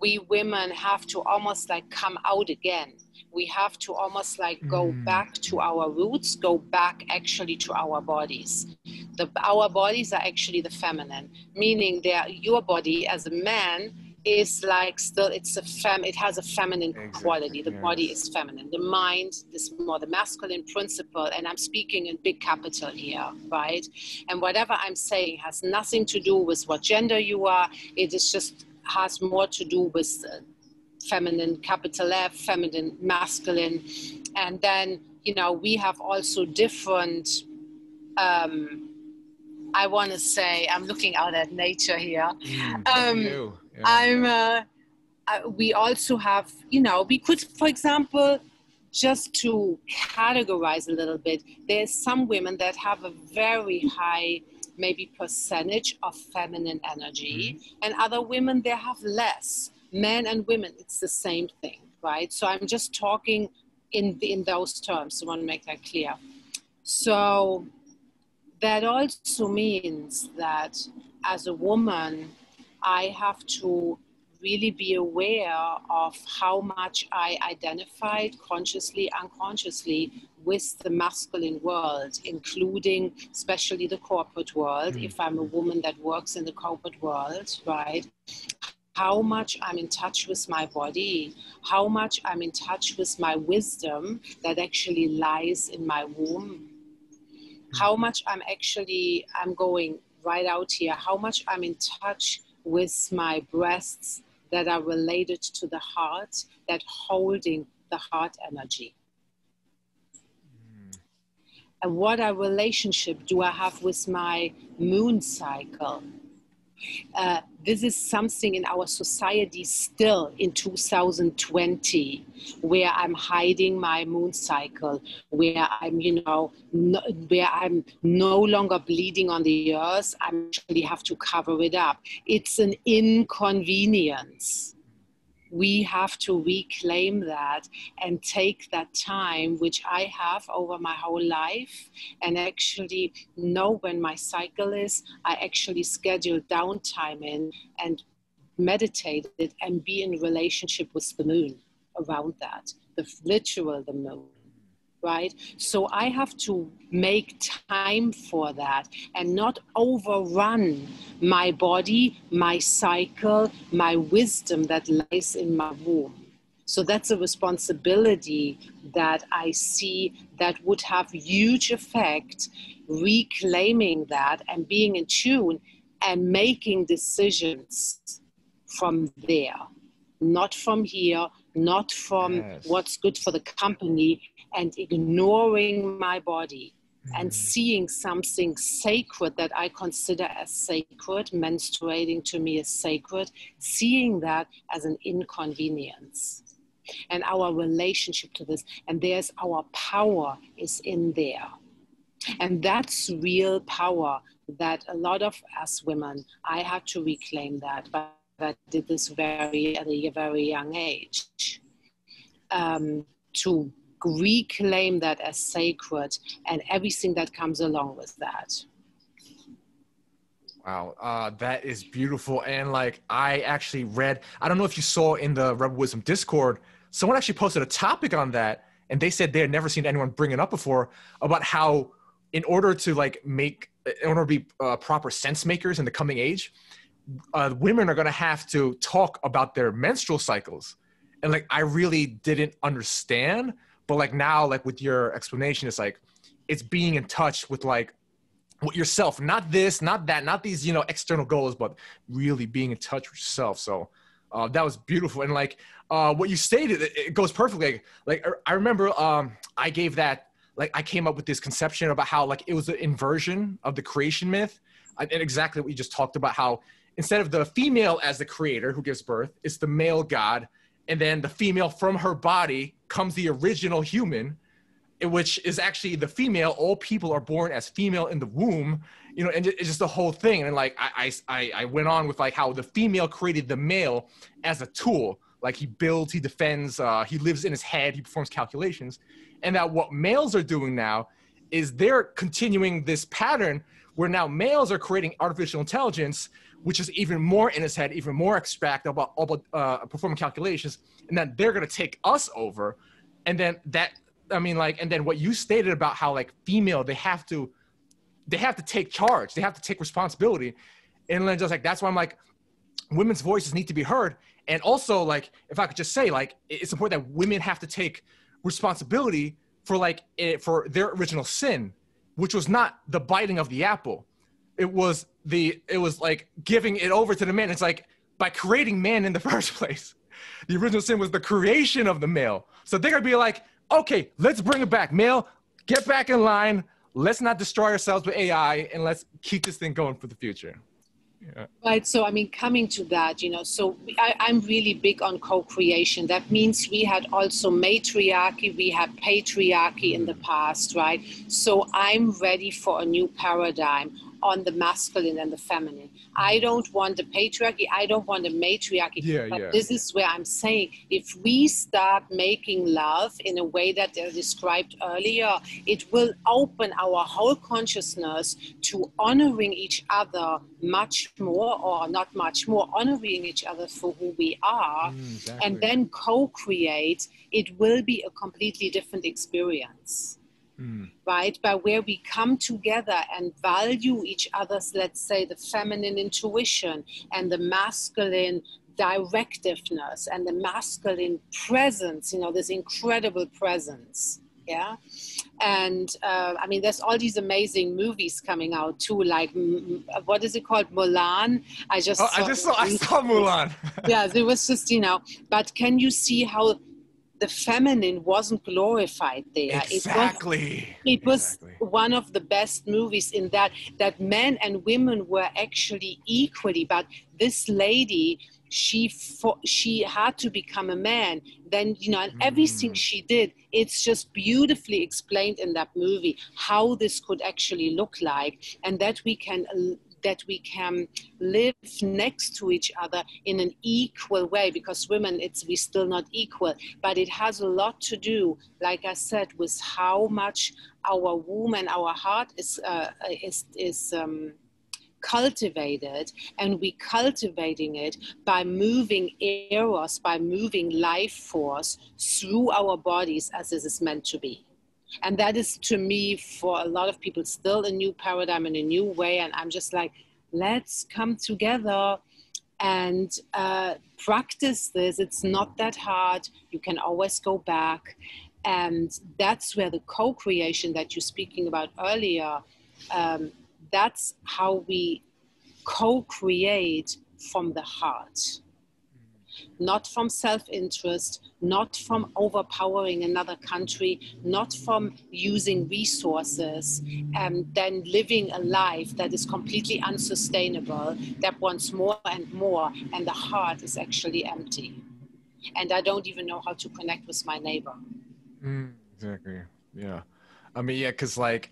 we women have to almost like come out again. We have to almost like go back to our roots, go back actually to our bodies. Our bodies are actually the feminine, meaning your body as a man is like still, it has a feminine quality. The body is feminine. The mind is more the masculine principle. And I'm speaking in big capital here, right? And whatever I'm saying has nothing to do with what gender you are. It is just has more to do with feminine, capital F, feminine, masculine. And then, you know, we have also different, I want to say, I'm looking out at nature here. Yeah. We also have, you know, we could, for example, just to categorize a little bit, there's some women that have a very high, maybe percentage of feminine energy, and other women, they have less. Men and women, it's the same thing, right? So I'm just talking in those terms. I want to make that clear. So that also means that as a woman, I have to really be aware of how much I identified consciously, unconsciously with the masculine world, including especially the corporate world. If I'm a woman that works in the corporate world, right? How much I'm in touch with my body, how much I'm in touch with my wisdom that actually lies in my womb, how much I'm actually, I'm going right out here, how much I'm in touch with my breasts that are related to the heart, that holding the heart energy. And what a relationship do I have with my moon cycle? This is something in our society still in 2020, where I'm hiding my moon cycle, where I'm, you know, where I'm no longer bleeding on the earth. I actually have to cover it up. It's an inconvenience. We have to reclaim that and take that time, which I have over my whole life, and actually know when my cycle is. I actually schedule downtime in and meditate it and be in relationship with the moon around that, the literal the moon, right? So I have to make time for that and not overrun my body, my cycle, my wisdom that lies in my womb. So that's a responsibility that I see that would have huge effect, reclaiming that and being in tune and making decisions from there, not from here, not from what's good for the company, and ignoring my body and seeing something sacred that I consider as sacred, menstruating to me as sacred, seeing that as an inconvenience, and our relationship to this. And there's our power is in there. And that's real power that a lot of us women, I had to reclaim that, but I did this at a very young age, to reclaim that as sacred and everything that comes along with that. Wow, that is beautiful. And like, I actually read, I don't know if you saw in the Rebel Wisdom Discord, someone actually posted a topic on that, and they said they had never seen anyone bring it up before, about how in order to like make, in order to be proper sense makers in the coming age, women are going to have to talk about their menstrual cycles. And like, I really didn't understand. But like now, like with your explanation, it's like, it's being in touch with like what yourself, not this, not that, not these, you know, external goals, but really being in touch with yourself. So that was beautiful. And like what you stated, it goes perfectly. Like I remember I gave that, like I came up with this conception about how like it was an inversion of the creation myth. And exactly what you just talked about, how instead of the female as the creator who gives birth, it's the male God. And then the female from her body comes the original human, which is actually the female. All people are born as female in the womb, you know, and it's just the whole thing. And like, I went on with like how the female created the male as a tool. Like he builds, he defends, he lives in his head, he performs calculations. And that what males are doing now is they're continuing this pattern where now males are creating artificial intelligence, which is even more in his head, even more abstract about performing calculations, and then they're going to take us over. And then that, I mean, like, and then what you stated about how like female, they have to take charge, they have to take responsibility. And then just like, that's why I'm like, women's voices need to be heard. And also like, if I could just say, like, it's important that women have to take responsibility for like, for their original sin, which was not the biting of the apple. It was like giving it over to the man. It's like, by creating man in the first place. The original sin was the creation of the male. So they're going to be like, okay, let's bring it back. Male, get back in line. Let's not destroy ourselves with AI, and let's keep this thing going for the future. Yeah. Right. So, I mean, coming to that, you know, so I'm really big on co-creation. That means we had also matriarchy, we had patriarchy in the past, right? So I'm ready for a new paradigm on the masculine and the feminine. I don't want the patriarchy. I don't want the matriarchy. Yeah, but yeah. This is where I'm saying, if we start making love in a way that they described earlier, it will open our whole consciousness to honoring each other much more, or not much more, honoring each other for who we are, exactly. And then co-create. It will be a completely different experience. Mm. Right, by where we come together and value each other's, let's say, the feminine intuition and the masculine directiveness and the masculine presence, you know, this incredible presence. Yeah. And I mean, there's all these amazing movies coming out too, like, what is it called? Mulan. I saw Mulan. Yeah, it was just, you know, but can you see how the feminine wasn't glorified there. Exactly. It was one of the best movies in that men and women were actually equally, but this lady, she had to become a man. Then, you know, and everything she did, it's just beautifully explained in that movie, how this could actually look like, and that we can live next to each other in an equal way, because women, we're still not equal, but it has a lot to do, like I said, with how much our womb and our heart is cultivated, and we cultivating it by moving Eros, by moving life force through our bodies as this is meant to be. And that is, to me, for a lot of people, still a new paradigm and a new way. And I'm just like, let's come together and practice this. It's not that hard. You can always go back. And that's where the co-creation that you're speaking about earlier, that's how we co-create from the heart. Not from self-interest, not from overpowering another country, not from using resources, and then living a life that is completely unsustainable, that wants more and more, and the heart is actually empty. And I don't even know how to connect with my neighbor. Exactly. Yeah. I mean, yeah, because like,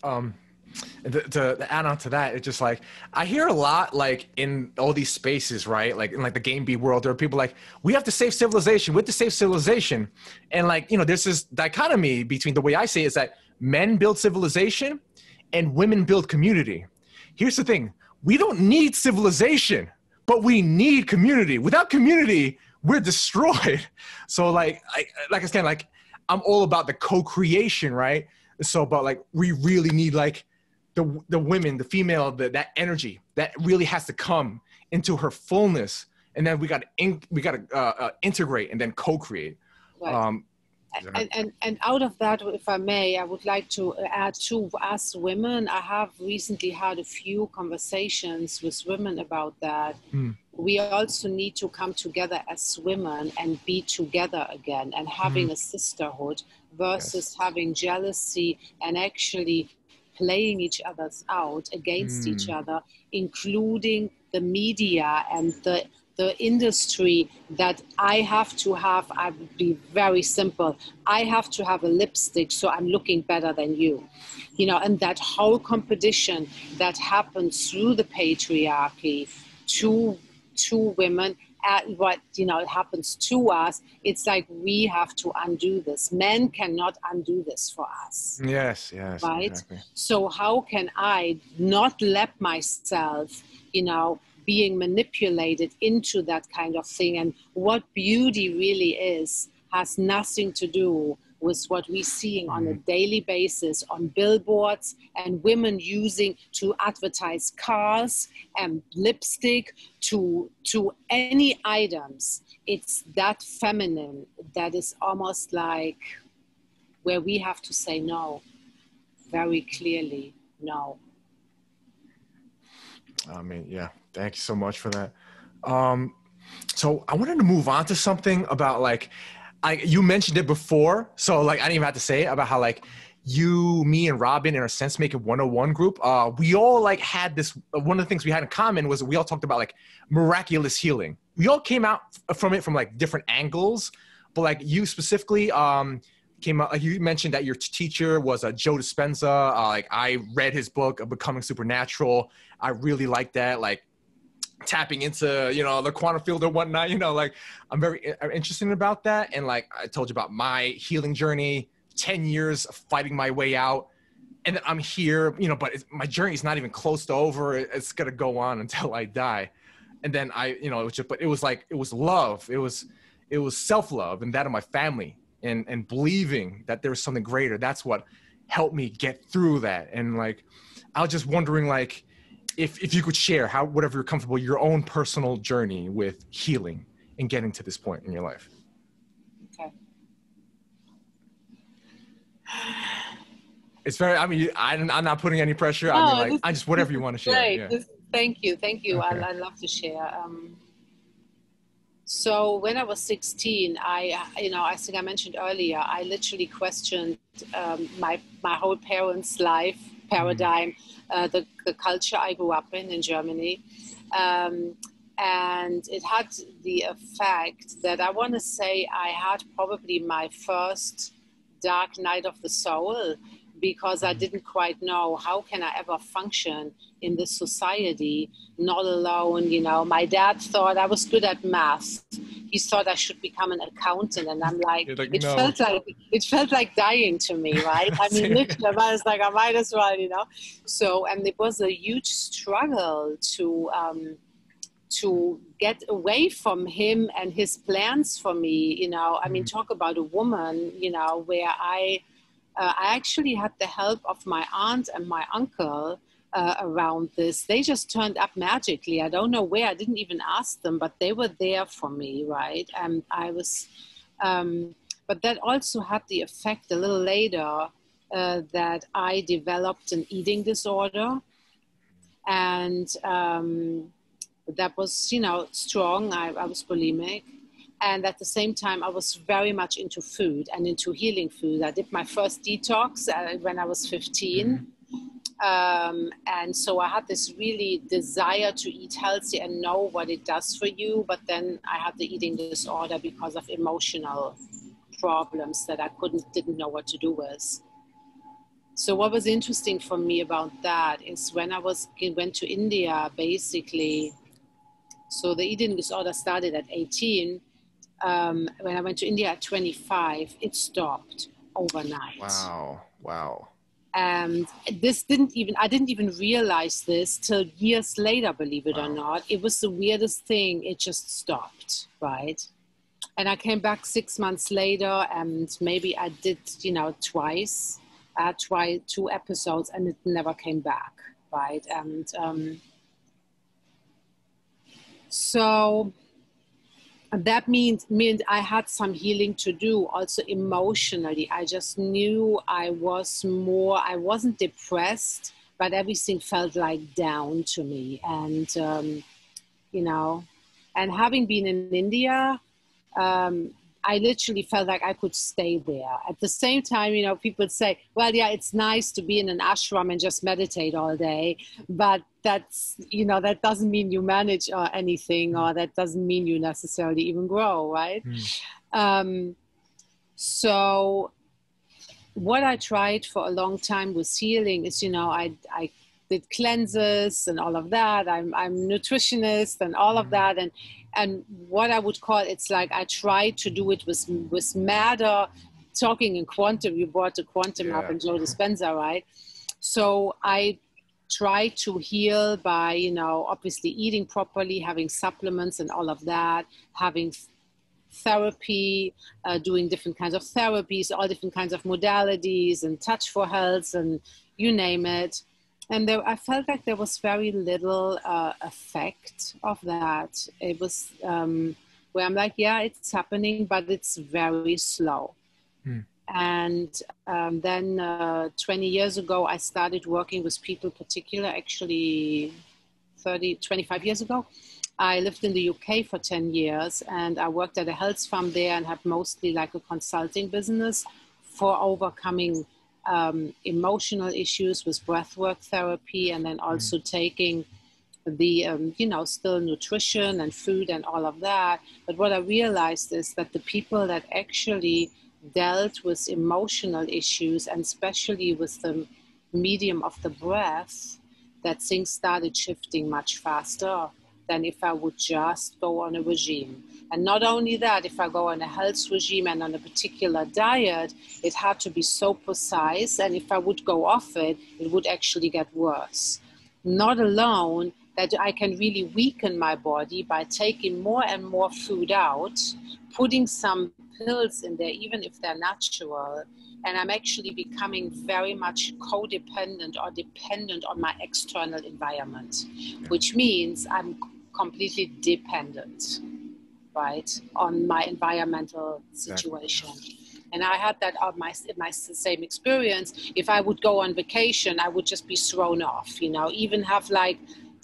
to add on to that, it's just like, I hear a lot, like, in all these spaces, right? Like in like the Game B world, there are people like, we have to save civilization. We have to save civilization. And like, you know, there's this dichotomy between, the way I see it is that men build civilization and women build community. Here's the thing. We don't need civilization, but we need community. Without community, we're destroyed. So like I said, like, I'm all about the co-creation, right? So, but like, we really need like, the women, the female, that energy that really has to come into her fullness, and then we got to integrate and then co-create. Right. And out of that, if I may, I would like to add to us women. I have recently had a few conversations with women about that. We also need to come together as women and be together again, and having a sisterhood versus having jealousy and actually playing each other's out against each other, including the media and the industry, that I would be very simple. I have to have a lipstick so I'm looking better than you. You know, and that whole competition that happens through the patriarchy to women, and what, you know, it happens to us. It's like, we have to undo this. Men cannot undo this for us. Yes, yes. Right? Exactly. So how can I not let myself, you know, being manipulated into that kind of thing? And what beauty really is has nothing to do with what we're seeing on a daily basis on billboards, and women using to advertise cars and lipstick to any items. It's that feminine that is almost like where we have to say no, very clearly no. I mean, yeah, thank you so much for that. So I wanted to move on to something about like, you mentioned it before. So like, I didn't even have to say it, about how like you, me and Robin in our Sense Making 101 group, we all like had this, one of the things we had in common was we all talked about like miraculous healing. We all came out from it from like different angles, but like you specifically came out, you mentioned that your teacher was Joe Dispenza. Like I read his book, Becoming Supernatural. I really liked that. Like, tapping into, you know, the quantum field or whatnot, you know, like I'm very interested about that. And like I told you about my healing journey, 10 years fighting my way out. And then I'm here, you know, but it's, my journey is not even close to over. It's going to go on until I die. And then I, you know, it was just, but it was like, it was love. It was self-love and that of my family and believing that there was something greater. That's what helped me get through that. And like, I was just wondering, like, if you could share how, whatever you're comfortable, your own personal journey with healing and getting to this point in your life. Okay. It's very, I mean, I'm not putting any pressure. No, I mean, like, I just, whatever you want to share. Right. Yeah. Thank you. Thank you. Okay. I love to share. So when I was 16, you know, I think I mentioned earlier, I literally questioned my whole parents' life paradigm, the culture I grew up in Germany. And it had the effect that I want to say I had probably my first dark night of the soul, because I didn't quite know how can I ever function in this society, not alone, you know. My dad thought I was good at math. He thought I should become an accountant. And I'm like, no. it felt like dying to me, right? I mean, literally, I was like, I might as well, you know? So, and it was a huge struggle to get away from him and his plans for me, you know? I mean, talk about a woman, you know, where I actually had the help of my aunt and my uncle around this. They just turned up magically. I don't know where, I didn't even ask them, but they were there for me, right? And I was, but that also had the effect a little later that I developed an eating disorder. And that was, you know, strong. I was bulimic. And at the same time, I was very much into food and into healing food. I did my first detox when I was 15. And so I had this really desire to eat healthy and know what it does for you. But then I had the eating disorder because of emotional problems that I didn't know what to do with. So what was interesting for me about that is when I went to India, basically, so the eating disorder started at 18. When I went to India at 25, it stopped overnight. Wow, wow. And this I didn't even realize this till years later, believe it or not. It was the weirdest thing. It just stopped, right? And I came back 6 months later, and maybe I did, you know, twice. I tried 2 episodes, and it never came back, right? And so... and that meant I had some healing to do also emotionally. I just knew I wasn't depressed, but everything felt like down to me. And, you know, and having been in India, I literally felt like I could stay there. At the same time, you know, people say, well, yeah, it's nice to be in an ashram and just meditate all day, but that's, you know, that doesn't mean you manage or anything, or that doesn't mean you necessarily even grow, right? So what I tried for a long time with healing is, you know, I did cleanses and all of that. I'm nutritionist and all of that. And what I would call, it's like I tried to do it with matter, talking in quantum. You brought the quantum up in Joe Dispenza, right? So I tried to heal by, you know, obviously eating properly, having supplements and all of that, having therapy, doing different kinds of therapies, all different kinds of modalities and touch for health and you name it. And I felt like there was very little effect of that. It was where I'm like, yeah, it's happening, but it's very slow. And then 20 years ago, I started working with people, particularly actually 25 years ago, I lived in the UK for 10 years and I worked at a health farm there and had mostly like a consulting business for overcoming emotional issues with breathwork therapy, and then also taking the, you know, still nutrition and food and all of that. But what I realized is that the people that actually dealt with emotional issues, and especially with the medium of the breath, that things started shifting much faster than if I would just go on a regime. And not only that, if I go on a health regime and on a particular diet, it had to be so precise. And if I would go off it, it would actually get worse. Not alone that I can really weaken my body by taking more and more food out, putting some pills in there, even if they're natural. And I'm actually becoming very much codependent or dependent on my external environment, which means I'm completely dependent, right, on my environmental situation. And I had that on my same experience. If I would go on vacation, I would just be thrown off, you know, even have like,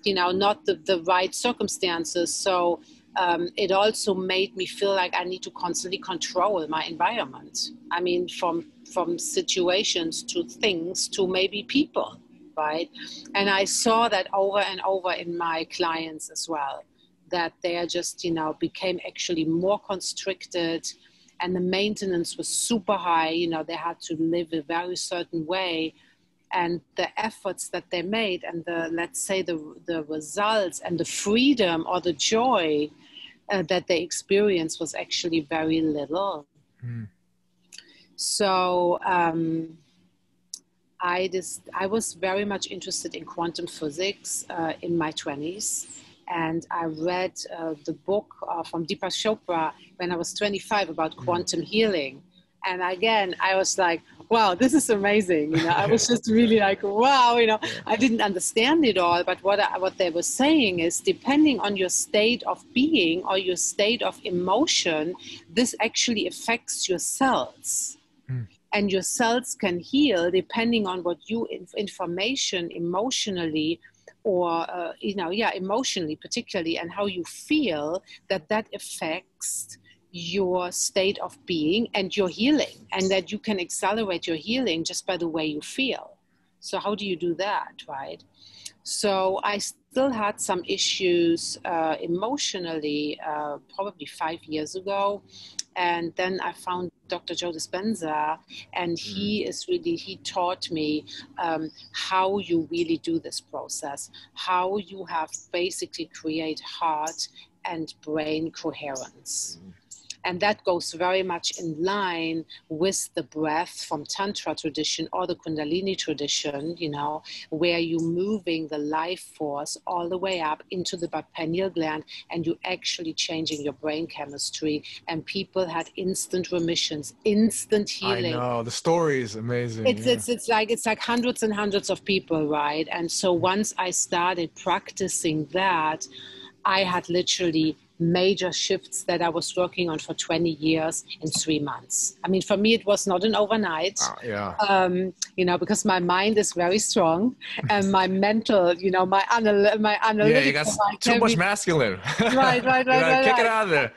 you know, not the right circumstances. So it also made me feel like I need to constantly control my environment. I mean, from situations to things to maybe people, right? And I saw that over and over in my clients as well, that they are just, you know, became actually more constricted, and the maintenance was super high. You know, they had to live a very certain way, and the efforts that they made and the, let's say, the results and the freedom or the joy that they experienced was actually very little. So I was very much interested in quantum physics in my 20s. And I read the book from Deepak Chopra when I was 25 about quantum healing. And again, I was like, wow, this is amazing. You know, I was just really like, wow, you know, I didn't understand it all. But what they were saying is, depending on your state of being or your state of emotion, this actually affects your cells. And your cells can heal depending on what you information emotionally, or, you know, emotionally particularly, and how you feel, that affects your state of being and your healing, and that you can accelerate your healing just by the way you feel. So how do you do that, right? So I still had some issues emotionally, probably 5 years ago. And then I found Dr. Joe Dispenza, and he taught me how you really do this process, how you have basically create heart and brain coherence. And that goes very much in line with the breath from Tantra tradition or the Kundalini tradition, you know, where you're moving the life force all the way up into the pineal gland, and you're actually changing your brain chemistry. And people had instant remissions, instant healing. I know, the story is amazing. It's like hundreds and hundreds of people, right? And so once I started practicing that, I had literally major shifts that I was working on for 20 years in 3 months. I mean, for me, it was not an overnight, you know, because my mind is very strong and my mental, you know, my analytical. Yeah, you got too much masculine. Right. Kick it out of there.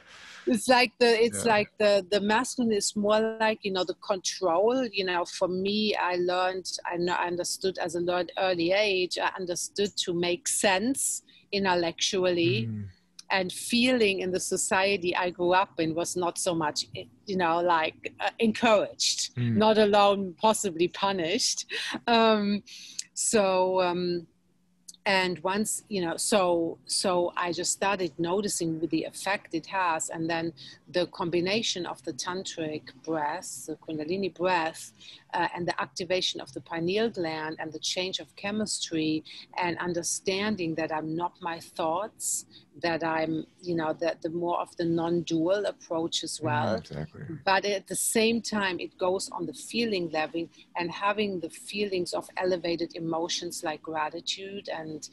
It's like the masculine is more like, you know, the control. You know, for me, I understood as a learned early age, I understood to make sense intellectually. And feeling in the society I grew up in was not so much, you know, like encouraged, not alone, possibly punished. And once, you know, so I just started noticing the effect it has. And then the combination of the tantric breath, the Kundalini breath, and the activation of the pineal gland and the change of chemistry, and understanding that I'm not my thoughts, that I'm, you know, that the more of the non-dual approach as well. Yeah, exactly. But at the same time, it goes on the feeling level, and having the feelings of elevated emotions like gratitude and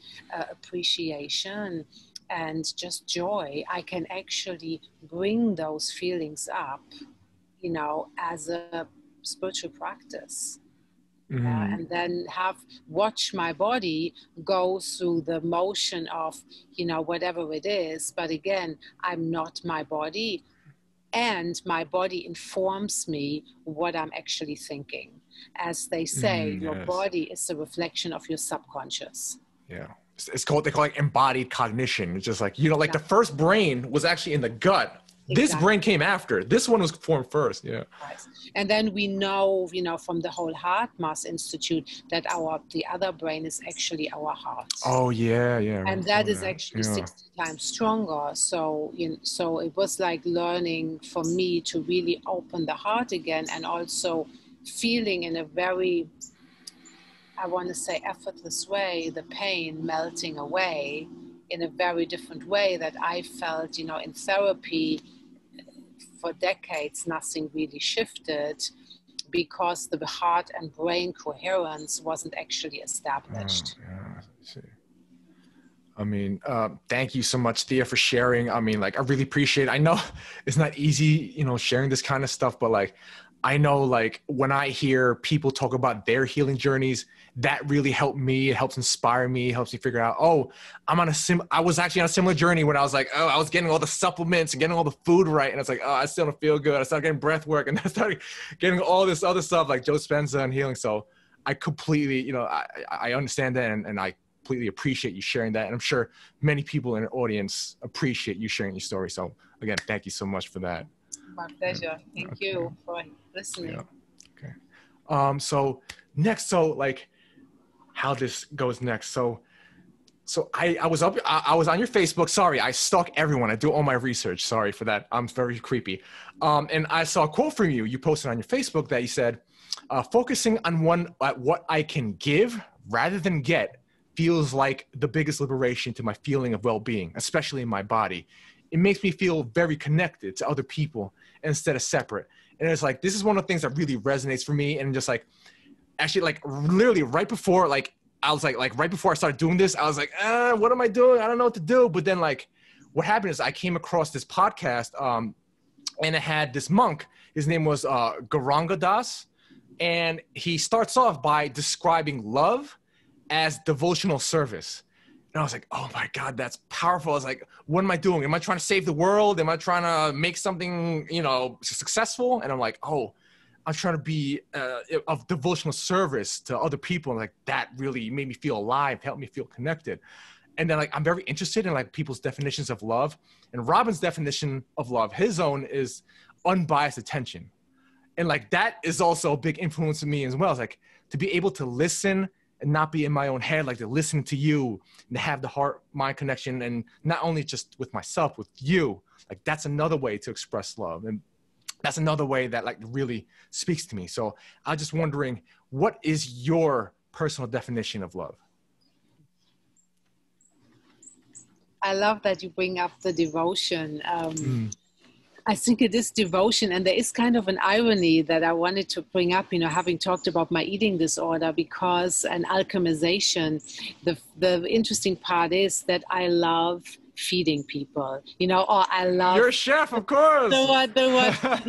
appreciation and just joy. I can actually bring those feelings up, you know, as a spiritual practice. and then watch my body go through the motion of, you know, whatever it is. But again, I'm not my body, and my body informs me what I'm actually thinking. As they say, your body is a reflection of your subconscious. Yeah. It's called, they call it embodied cognition. It's just like, you know, like the first brain was actually in the gut. Exactly. This brain came after. This one was formed first. Yeah. Right. And then we know, you know, from the whole Heart Mass Institute that the other brain is actually our heart. Oh yeah, yeah. And that is actually 60 times stronger. So, you know, so it was like learning for me to really open the heart again, and also feeling in a very, I want to say, effortless way, the pain melting away in a very different way that I felt, you know, in therapy for decades, nothing really shifted because the heart and brain coherence wasn't actually established. Oh, yeah, I see. I mean, thank you so much, Thea, for sharing. I mean, like, I really appreciate it. I know it's not easy, you know, sharing this kind of stuff, but like, I know, like, when I hear people talk about their healing journeys, that really helped me. It helps inspire me. It helps me figure out, oh, I was actually on a similar journey when I was like, oh, I was getting all the supplements and getting all the food right. And it's like, oh, I still don't feel good. I started getting breath work, and I started getting all this other stuff like Joe Dispenza and healing. So I completely, you know, I understand that, and I completely appreciate you sharing that. And I'm sure many people in the audience appreciate you sharing your story. So again, thank you so much for that. My pleasure. Thank you for listening. Yeah. Okay. So next, so like how this goes next. So I was on your Facebook. Sorry, I stalk everyone. I do all my research. Sorry for that. I'm very creepy. And I saw a quote from you. You posted on your Facebook that you said, focusing on what I can give rather than get feels like the biggest liberation to my feeling of well-being, especially in my body. It makes me feel very connected to other people instead of separate. And it's like, this is one of the things that really resonates for me. And just like, actually, like literally right before, like, I was like right before I started doing this, I was like, what am I doing? I don't know what to do. But then like, what happened is I came across this podcast and it had this monk, his name was Gauranga Das. And he starts off by describing love as devotional service. And I was like, oh my God, that's powerful. I was like, what am I doing? Am I trying to save the world? Am I trying to make something, you know, successful? And I'm like, oh, I'm trying to be of devotional service to other people. And like, that really made me feel alive, helped me feel connected. And then like, I'm very interested in like people's definitions of love, and Robin's definition of love, his own, is unbiased attention. And like, that is also a big influence on me as well. It's like to be able to listen and not be in my own head, like to listen to you and to have the heart-mind connection. And not only just with myself, with you, like that's another way to express love. And that's another way that like really speaks to me. So I'm just wondering, what is your personal definition of love? I love that you bring up the devotion. I think it is devotion, and there is kind of an irony that I wanted to bring up, you know, having talked about my eating disorder, because an alchemization, the interesting part is that I love feeding people, you know, or I love... You're a chef, of course! The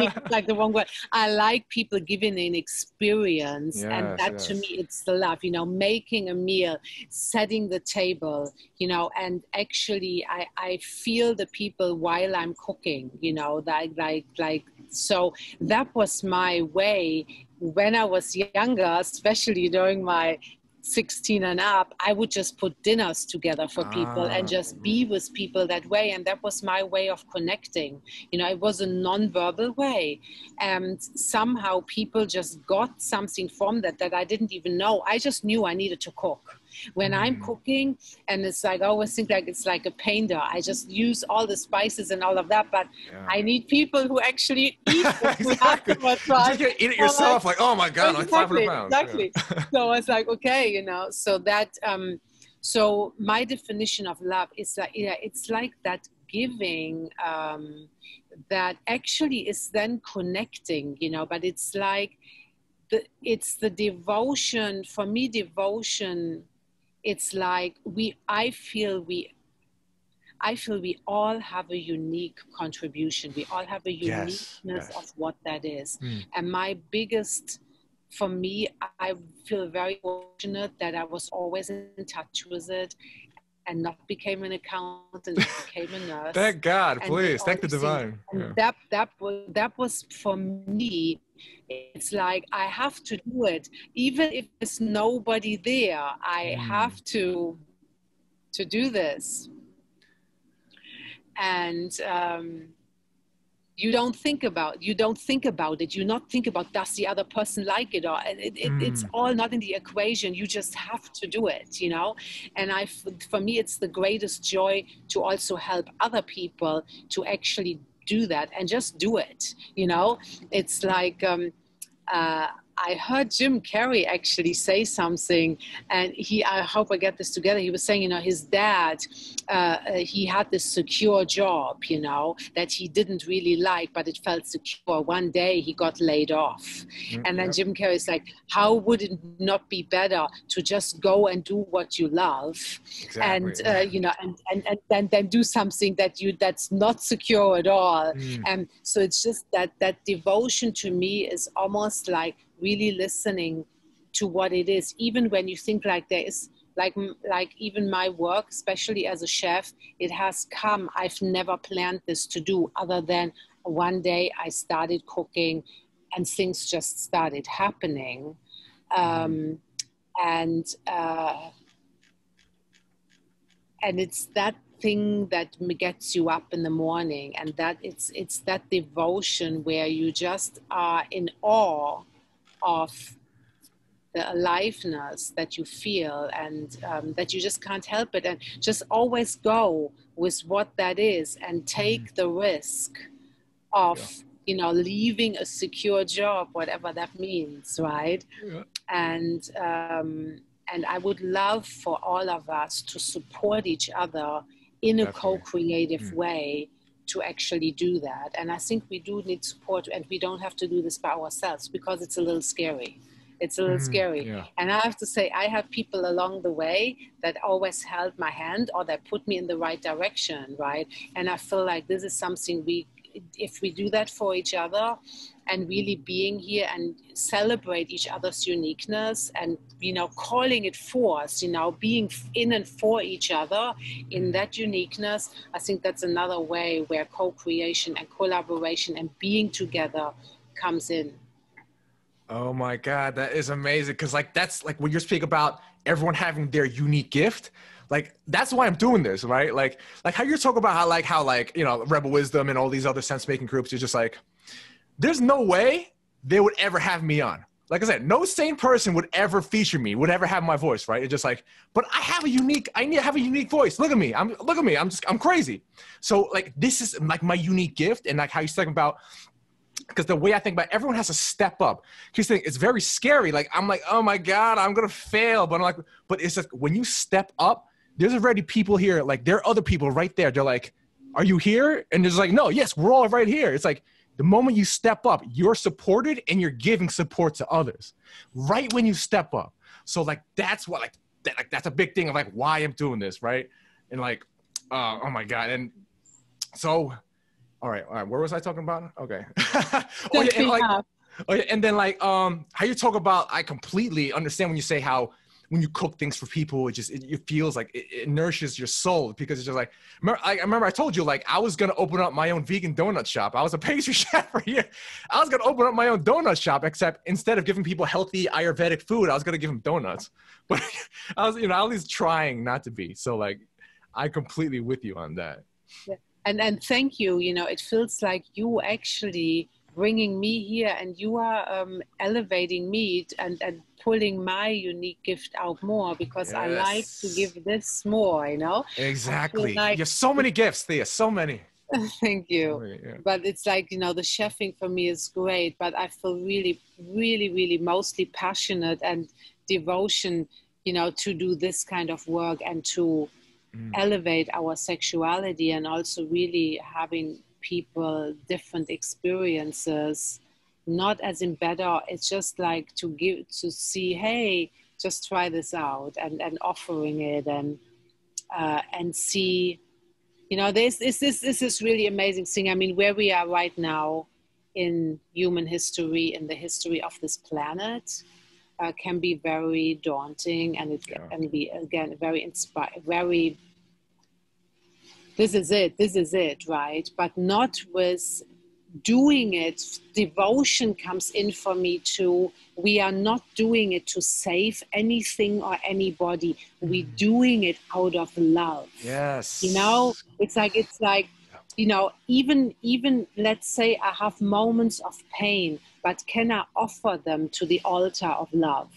word, like the wrong word. I like people giving an experience, and that to me, it's the love, you know, making a meal, setting the table, you know, and actually I feel the people while I'm cooking, you know, like, so that was my way when I was younger, especially during my 16 and up, I would just put dinners together for people and just be with people that way. And that was my way of connecting. You know, it was a non-verbal way. And somehow people just got something from that I didn't even know. I just knew I needed to cook. When I'm cooking, and it's like, I always think like it's like a painter. I just use all the spices and all of that, but I need people who actually eat what exactly. You just get eat it yourself, like, oh my God, exactly, I'm 500 pounds. Exactly. Yeah. So it's like, okay, you know, so that, so my definition of love is like, yeah, it's like that giving that actually is then connecting, you know, but it's like, it's the devotion, for me, devotion. It's like I feel we all have a unique contribution. We all have a uniqueness of what that is. And my biggest for me, I feel very fortunate that I was always in touch with it and not became an accountant, became a nurse. Thank God, please, thank the divine. Yeah. That was for me, it's like, I have to do it. Even if there's nobody there, I have to do this. And you don't think about it. You not think about, does the other person like it? Or it's all not in the equation. You just have to do it, you know? And for me, it's the greatest joy to also help other people to actually do that and just do it, you know? It's like, I heard Jim Carrey actually say something, and I hope I get this together. He was saying, you know, his dad, he had this secure job, you know, that he didn't really like, but it felt secure. One day he got laid off. And then Jim Carrey's like, how would it not be better to just go and do what you love? Exactly. And, you know, and then do something that's not secure at all. And so it's just that devotion to me is almost like, really listening to what it is, even when you think like there is, like even my work, especially as a chef, it has come. I've never planned this to do other than one day I started cooking and things just started happening. And it's that thing that gets you up in the morning, and that it's that devotion where you just are in awe of the aliveness that you feel, and that you just can't help it, and just always go with what that is and take the risk of, you know, leaving a secure job, whatever that means, right? And I would love for all of us to support each other in a co-creative way to actually do that. And I think we do need support, and we don't have to do this by ourselves, because it's a little scary. It's a little scary. And I have to say, I have people along the way that always held my hand or that put me in the right direction, right? And I feel like this is something if we do that for each other and really being here and celebrate each other's uniqueness and, you know, calling it forth, you know, being in and for each other in that uniqueness, I think that's another way where co-creation and collaboration and being together comes in. Oh my God, that is amazing. 'Cause like, that's like when you speak about everyone having their unique gift, like, that's why I'm doing this, right? Like how you talk about how you know, Rebel Wisdom and all these other sense-making groups, you're just like, there's no way they would ever have me on. Like I said, no sane person would ever feature me, would ever have my voice, right? It's just like, but I have a unique voice. Look at me. I'm crazy. So like, this is like my unique gift. And like how you're talking about, because the way I think about it, everyone has to step up. Because it's very scary. Like, I'm like, oh my God, I'm going to fail. But I'm like, but it's just when you step up, there's already people here. Like, there are other people right there. They're like, are you here? And there's like, no, yes, we're all right here. It's like, the moment you step up, you're supported and you're giving support to others right when you step up. So like, that's what, like that's a big thing of like why I'm doing this. Right. And like, oh my God. And so, all right. Where was I talking about? Okay. And then like, how you talk about, I completely understand when you say how, when you cook things for people, it feels like it nourishes your soul, because it's just like, I remember I told you, like, I was going to open up my own vegan donut shop. I was a pastry chef for a year. I was going to open up my own donut shop, except instead of giving people healthy Ayurvedic food, I was going to give them donuts. But I was, you know, at least trying not to be. So like, I completely with you on that. Yeah. And thank you. You know, it feels like you actually bringing me here, and you are elevating me and pulling my unique gift out more, because I like to give this more, you know? Exactly. Like, you have so many gifts, Thea, so many. Thank you. Oh, yeah. But it's like, you know, the chefing for me is great, but I feel really, really, really mostly passionate and devotion, you know, to do this kind of work and to elevate our sexuality, and also really having people, different experiences, not as in better. It's just like to see, hey, just try this out, and offering it, and see, you know, this is really amazing thing. I mean, where we are right now in human history, in the history of this planet, can be very daunting, and it can be, again, very inspiring, very, this is it, right? But not with doing it. Devotion comes in for me too. We are not doing it to save anything or anybody. We're doing it out of love. Yes. You know, it's like, you know, even let's say I have moments of pain, but can I offer them to the altar of love?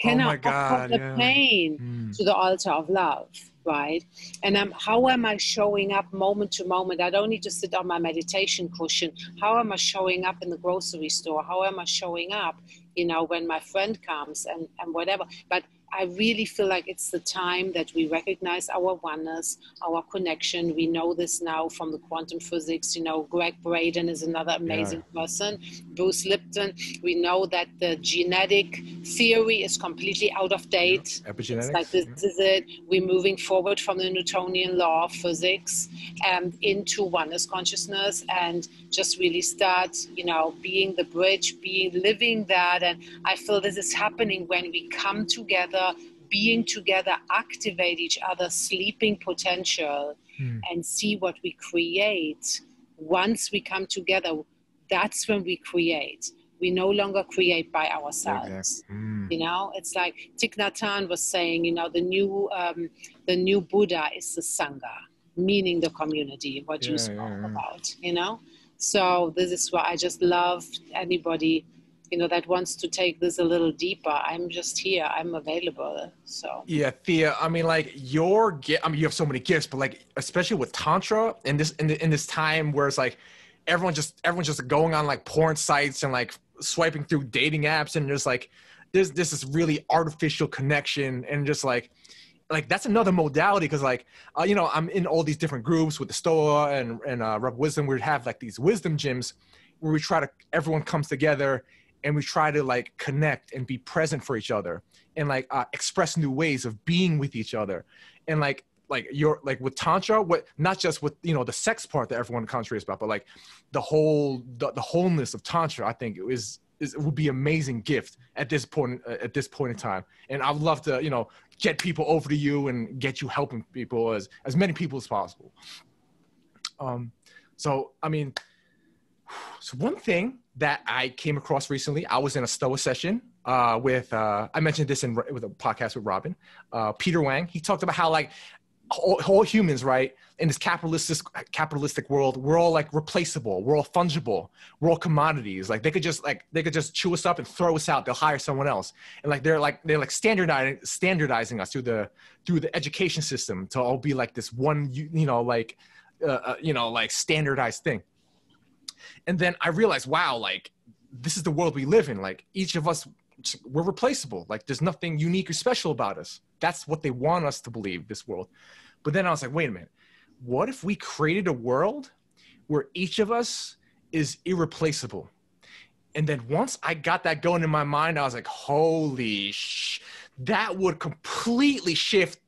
Can I offer the pain to the altar of love, right? And how am I showing up moment to moment? I don't need to sit on my meditation cushion. How am I showing up in the grocery store? How am I showing up, you know, when my friend comes and whatever? But I really feel like it's the time that we recognize our oneness, our connection. We know this now from the quantum physics. You know, Greg Braden is another amazing person. Bruce Lipton. We know that the genetic theory is completely out of date. Epigenetics. It's like this is it. We're moving forward from the Newtonian law of physics and into oneness consciousness, and just really start, you know, being the bridge, living that. And I feel this is happening when we come together. Being together, activate each other's sleeping potential and see what we create. Once we come together, that's when we create. We no longer create by ourselves. Okay. You know, it's like Thich Nhat Hanh was saying, you know, the new Buddha is the Sangha, meaning the community, what you spoke about, you know? So this is why I just love anybody, you know, that wants to take this a little deeper. I'm just here. I'm available. So yeah, Thea. I mean, like you have so many gifts, but like especially with Tantra in this in this time where it's like everyone's just going on like porn sites and like swiping through dating apps, and there's like this is really artificial connection, and just like that's another modality, because like you know, I'm in all these different groups with the Stoa and Rebel Wisdom. We have like these wisdom gyms where we try to everyone comes together. And we try to like connect and be present for each other and like express new ways of being with each other. And like with Tantra, not just with, you know, the sex part that everyone in the country is about, but like the wholeness of Tantra, I think it would be an amazing gift at this point in time. And I'd love to, you know, get people over to you and get you helping people as many people as possible. So, I mean, so one thing that I came across recently, I was in a Stoa session with, I mentioned this with a podcast with Robin, Peter Wang. He talked about how like all humans, right, in this capitalistic world, we're all like replaceable, we're all fungible, we're all commodities. Like they could just chew us up and throw us out. They'll hire someone else, and like they're like standardizing us through the education system to all be like this one, you know, like standardized thing. And then I realized, wow, like this is the world we live in. Like each of us, we're replaceable. Like there's nothing unique or special about us. That's what they want us to believe, this world. But then I was like, wait a minute. What if we created a world where each of us is irreplaceable? And then once I got that going in my mind, I was like, holy sh, that would completely shift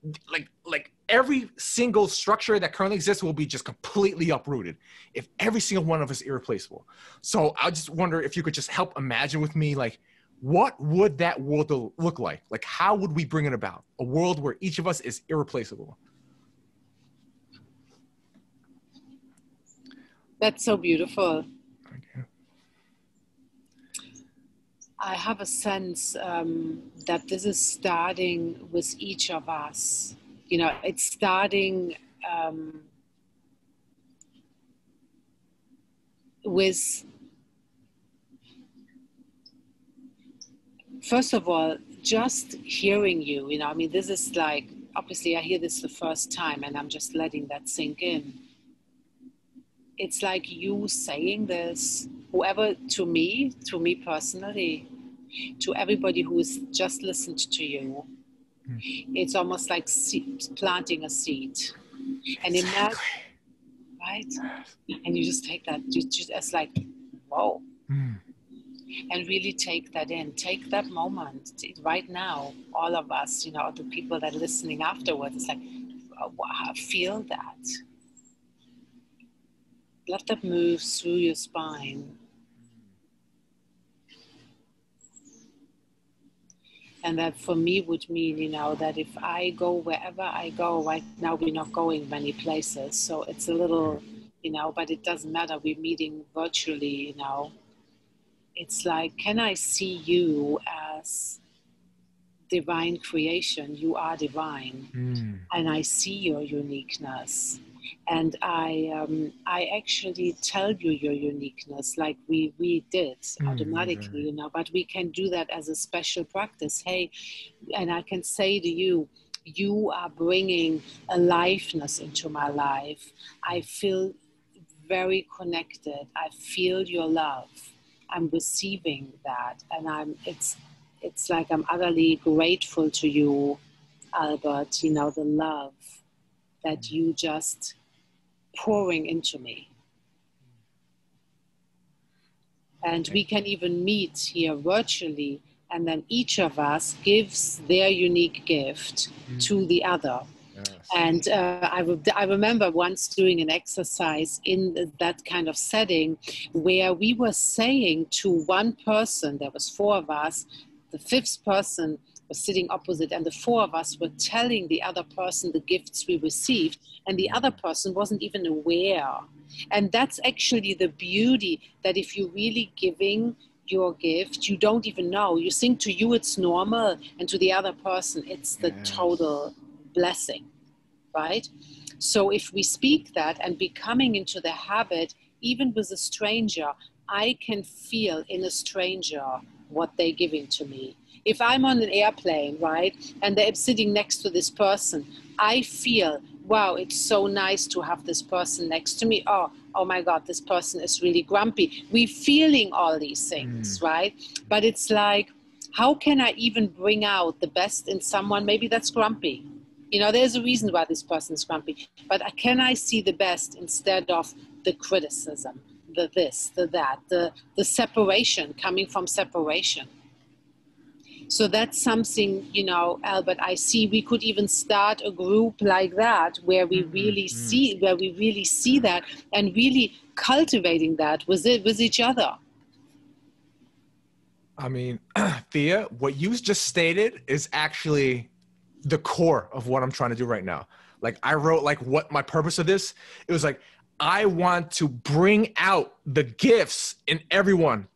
like every single structure that currently exists will be just completely uprooted if every single one of us is irreplaceable. So I just wonder if you could just help imagine with me, like, what would that world look like? Like, how would we bring it about? A world where each of us is irreplaceable. That's so beautiful. Okay. I have a sense that this is starting with each of us. You know, it's starting with, first of all, just hearing you, you know, I mean, this is like, obviously I hear this the first time and I'm just letting that sink in. It's like you saying this, whoever, to me personally, to everybody who has just listened to you, it's almost like planting a seed, and in that, right? And you just take that, it's like, whoa, and really take that in, take that moment right now, all of us, you know, the people that are listening afterwards, it's like, wow, feel that. Let that move through your spine, And that for me would mean, you know, that if I go wherever I go, right now we're not going many places. So it's a little, you know, but it doesn't matter. We're meeting virtually, you know. It's like, can I see you as divine creation? You are divine. Mm. And I see your uniqueness. And I actually tell you your uniqueness, like we did automatically, you know, but we can do that as a special practice. Hey, and I can say to you, you are bringing aliveness into my life. I feel very connected. I feel your love. I'm receiving that. And it's like I'm utterly grateful to you, Albert, you know, the love that you just pouring into me. And we can even meet here virtually, and then each of us gives their unique gift to the other. Yes. And I remember once doing an exercise in that kind of setting where we were saying to one person, there was four of us, the fifth person was sitting opposite, and the four of us were telling the other person the gifts we received, and the other person wasn't even aware. And that's actually the beauty, that if you're really giving your gift, you don't even know. You think to you it's normal, and to the other person it's the total blessing, right? So if we speak that and be coming into the habit, even with a stranger, I can feel in a stranger what they're giving to me. If I'm on an airplane, right, and they're sitting next to this person, I feel, wow, it's so nice to have this person next to me. Oh my God, this person is really grumpy. We're feeling all these things, right? But it's like, how can I even bring out the best in someone? Maybe that's grumpy. You know, there's a reason why this person is grumpy. But can I see the best instead of the criticism, the this, the that, the separation, coming from separation? So that's something, you know, Albert, I see we could even start a group like that where we really see, that and really cultivating that with each other. I mean, Thea, what you just stated is actually the core of what I'm trying to do right now. Like I wrote like what my purpose of this, it was like, I want to bring out the gifts in everyone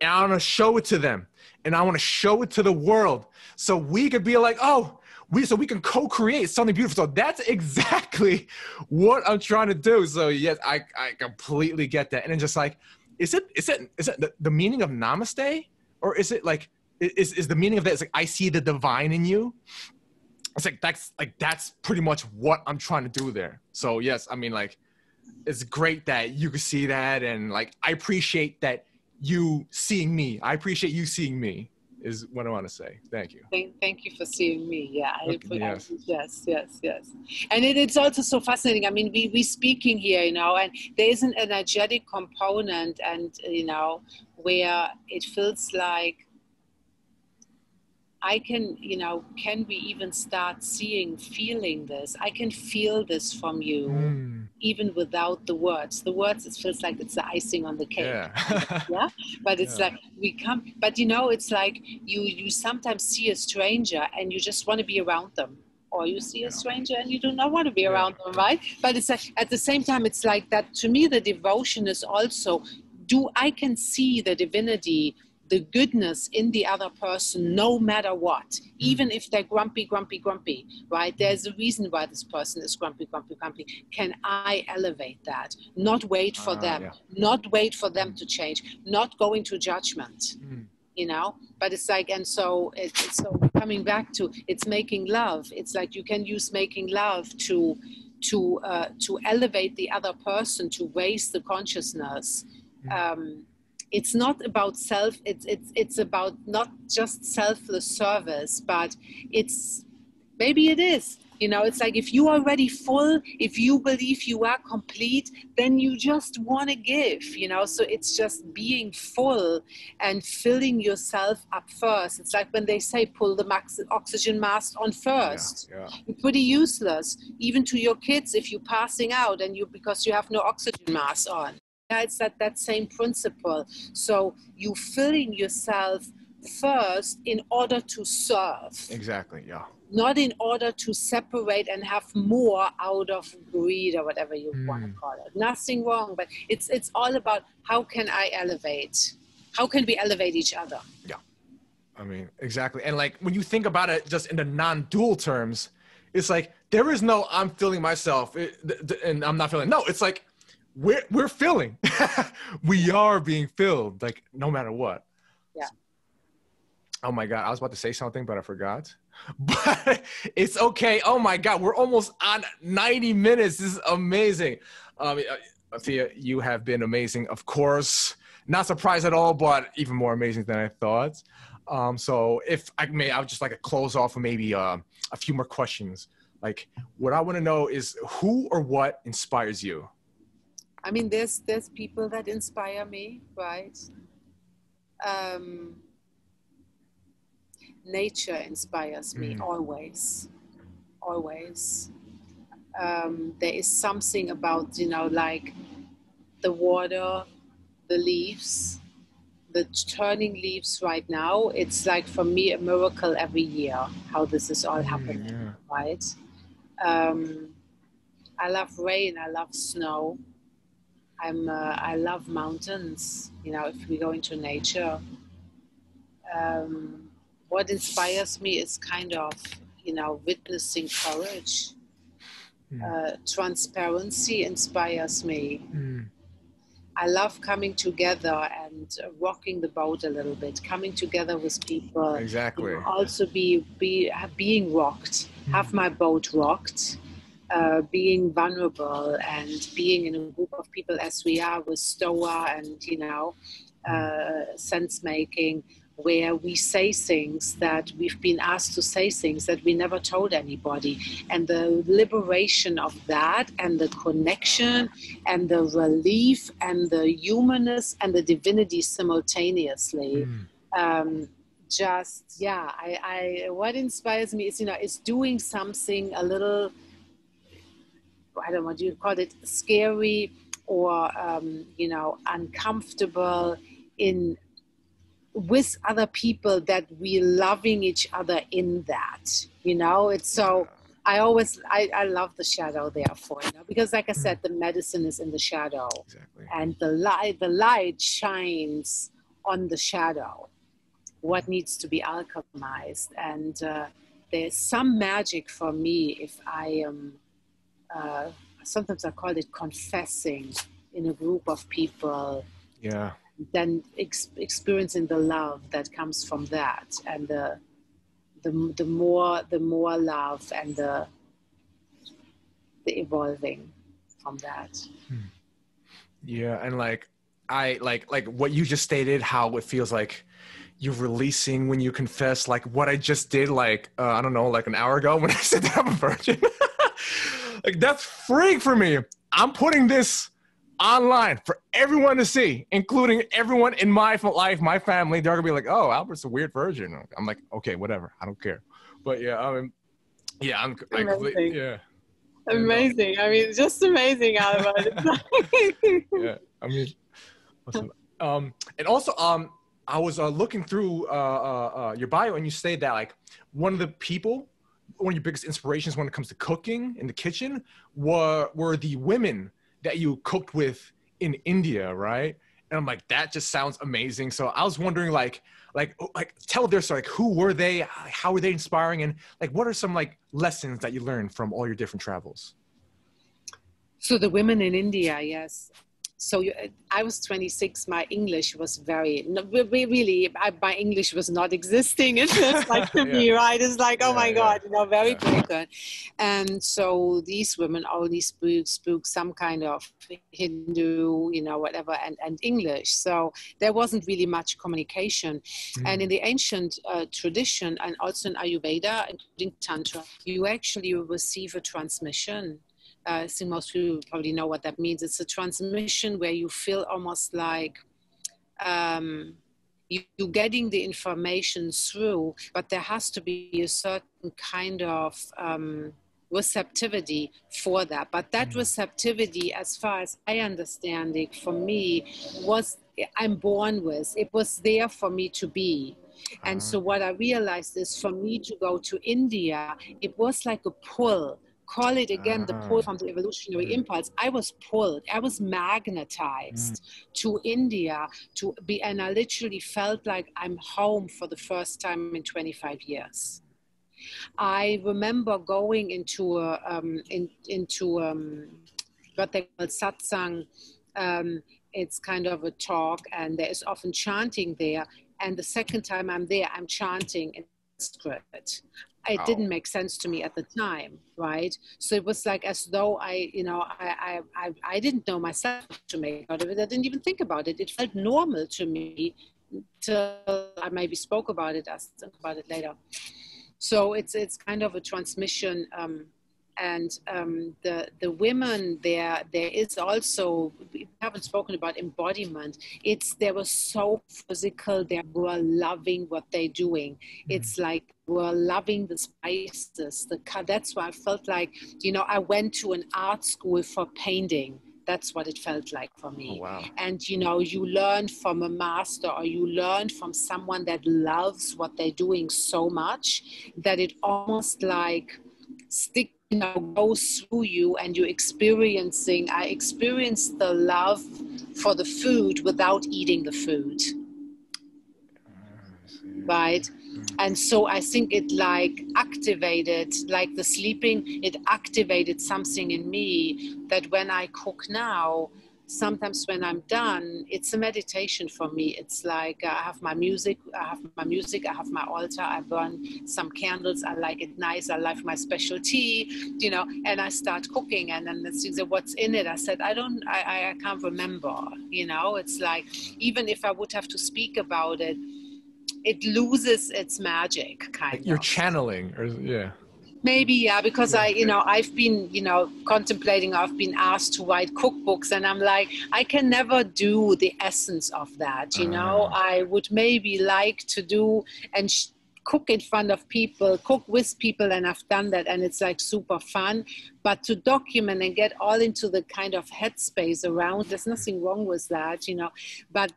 and I want to show it to them. And I want to show it to the world so we could be like, oh, so we can co-create something beautiful. So that's exactly what I'm trying to do. So yes, I completely get that. And then just like, is it the meaning of namaste? Or is it like, is the meaning of that, it's like, I see the divine in you. It's like, that's pretty much what I'm trying to do there. So yes, I mean, like, it's great that you can see that. And like, I appreciate that. You seeing me. I appreciate you seeing me is what I want to say. Thank you. Thank you for seeing me. Yeah. Yes. And it's also so fascinating. I mean, we're speaking here, you know, and there is an energetic component and, you know, where it feels like I can, you know, can we even start seeing, feeling this? I can feel this from you. Even without the words. The words, it feels like it's the icing on the cake. Yeah. Yeah? But it's like we come, but you know, it's like you sometimes see a stranger and you just want to be around them. Or you see a stranger and you do not want to be around them, right? But it's like, at the same time, it's like that, to me, the devotion is also, I can see the divinity, the goodness in the other person, no matter what, even if they're grumpy, right? There's a reason why this person is grumpy. Can I elevate that? Not wait for them, not wait for them to change, not go into judgment, you know? But it's like, and so it's so coming back to, it's making love. It's like you can use making love to elevate the other person, to raise the consciousness. It's not about self, it's about not just selfless service, but it's, maybe it is, you know, it's like if you are already full, if you believe you are complete, then you just want to give, you know, so it's just being full and filling yourself up first. It's like when they say pull the oxygen mask on first, you're pretty useless, even to your kids if you're passing out and because you have no oxygen mask on. It's that same principle. So you filling yourself first in order to serve. Exactly, yeah. Not in order to separate and have more out of greed or whatever you want to call it. Nothing wrong, but it's all about how can I elevate? How can we elevate each other? Yeah, I mean, exactly. And like when you think about it just in the non-dual terms, it's like there is no I'm feeling myself and I'm not feeling. No, it's like we're feeling. We are being filled, like no matter what. Yeah. So, oh my God, I was about to say something, but I forgot. But it's okay. Oh my God, we're almost on 90 minutes. This is amazing. Thea, you have been amazing, of course. Not surprised at all, but even more amazing than I thought. So if I may, I would just like to close off with maybe a few more questions. Like what I want to know is who or what inspires you? I mean, there's people that inspire me, right? Nature inspires me always. There is something about, you know, like the water, the leaves, the turning leaves right now. It's like for me a miracle every year how this is all happening, right? I love rain. I love snow. I love mountains. You know, if we go into nature. What inspires me is kind of, you know, witnessing courage. Transparency inspires me. I love coming together and rocking the boat a little bit, coming together with people. Exactly. You know, also being rocked, have my boat rocked, being vulnerable and being in a group of people as we are with Stoa and, you know, sense making, where we say things that we've been asked to say, things that we never told anybody. And the liberation of that and the connection and the relief and the humanness and the divinity simultaneously. What inspires me is, you know, is doing something a little, I don't know, what do you call it, scary or, you know, uncomfortable in with other people, that we're loving each other in that, you know. It's so I love the shadow, therefore, you know, because like I said, the medicine is in the shadow. Exactly. And the light shines on the shadow, what needs to be alchemized. And there's some magic for me if I am sometimes I call it confessing in a group of people, then experiencing the love that comes from that, and the more love and the evolving from that. Yeah, and like I like what you just stated, how it feels like you're releasing when you confess, like what I just did, like I don't know, like an hour ago when I said that I'm a virgin. Like that's freeing for me. I'm putting this online for everyone to see, including everyone in my life, my family. They're gonna be like, "Oh, Albert's a weird virgin." I'm like, "Okay, whatever. I don't care." But yeah, I mean, yeah, I'm amazing. Amazing. I mean, just amazing, Albert. Yeah, I mean, awesome. And also, I was looking through your bio, and you say that like one of your biggest inspirations when it comes to cooking in the kitchen were the women that you cooked with in India, right? And I'm like, that just sounds amazing. So I was wondering, like, tell their story. Like, who were they? How were they inspiring? And like, what are some like lessons that you learned from all your different travels? So the women in India, yes. So I was 26. My English was my English was not existing. It feels like to me, right? It's like, oh my God, you know, very difficult. And so these women only spoke some kind of Hindu, you know, whatever, and English. So there wasn't really much communication. And in the ancient tradition, and also in Ayurveda, including Tantra, you actually receive a transmission. I think most of you probably know what that means. It's a transmission where you feel almost like you're getting the information through, but there has to be a certain kind of receptivity for that. But that receptivity, as far as I understand it, for me was I'm born with. It was there for me to be. And so what I realized is, for me to go to India, it was like a pull. Call it again the pull from the evolutionary impulse. I was pulled, I was magnetized to India to be, and I literally felt like I'm home for the first time in 25 years. I remember going into a, what they call satsang. It's kind of a talk, and there is often chanting there. And the second time I'm there, I'm chanting in Sanskrit. It didn't make sense to me at the time, right? So it was like as though I, you know, I didn't know myself to make out of it. I didn't even think about it. It felt normal to me till I maybe spoke about it. I'll think about it later. So it's kind of a transmission. The women there is also, we haven't spoken about embodiment. They were so physical. They were loving what they're doing. It's like, were loving the spices, that's why I felt like, you know, I went to an art school for painting. That's what it felt like for me. Oh, wow. And, you know, you learn from a master, or you learn from someone that loves what they're doing so much that it almost like sticks, you know, goes through you, and you're experiencing. I experienced the love for the food without eating the food. Right? And so I think it like activated, like the sleeping, it activated something in me that when I cook now, sometimes when I'm done, it's a meditation for me. It's like I have my music, I have my altar, I burn some candles, I like it nice, I like my special tea, you know, and I start cooking, and then the things, what's in it? I said, I can't remember, you know. It's like, even if I would have to speak about it, it loses its magic, kind of. You're channeling, or yeah. Maybe, yeah, because I've been, you know, contemplating, I've been asked to write cookbooks, and I'm like, I can never do the essence of that, you know. I would maybe like to do and cook in front of people, cook with people, and I've done that, and it's like super fun. But to document and get all into the kind of headspace around, there's nothing wrong with that, you know. But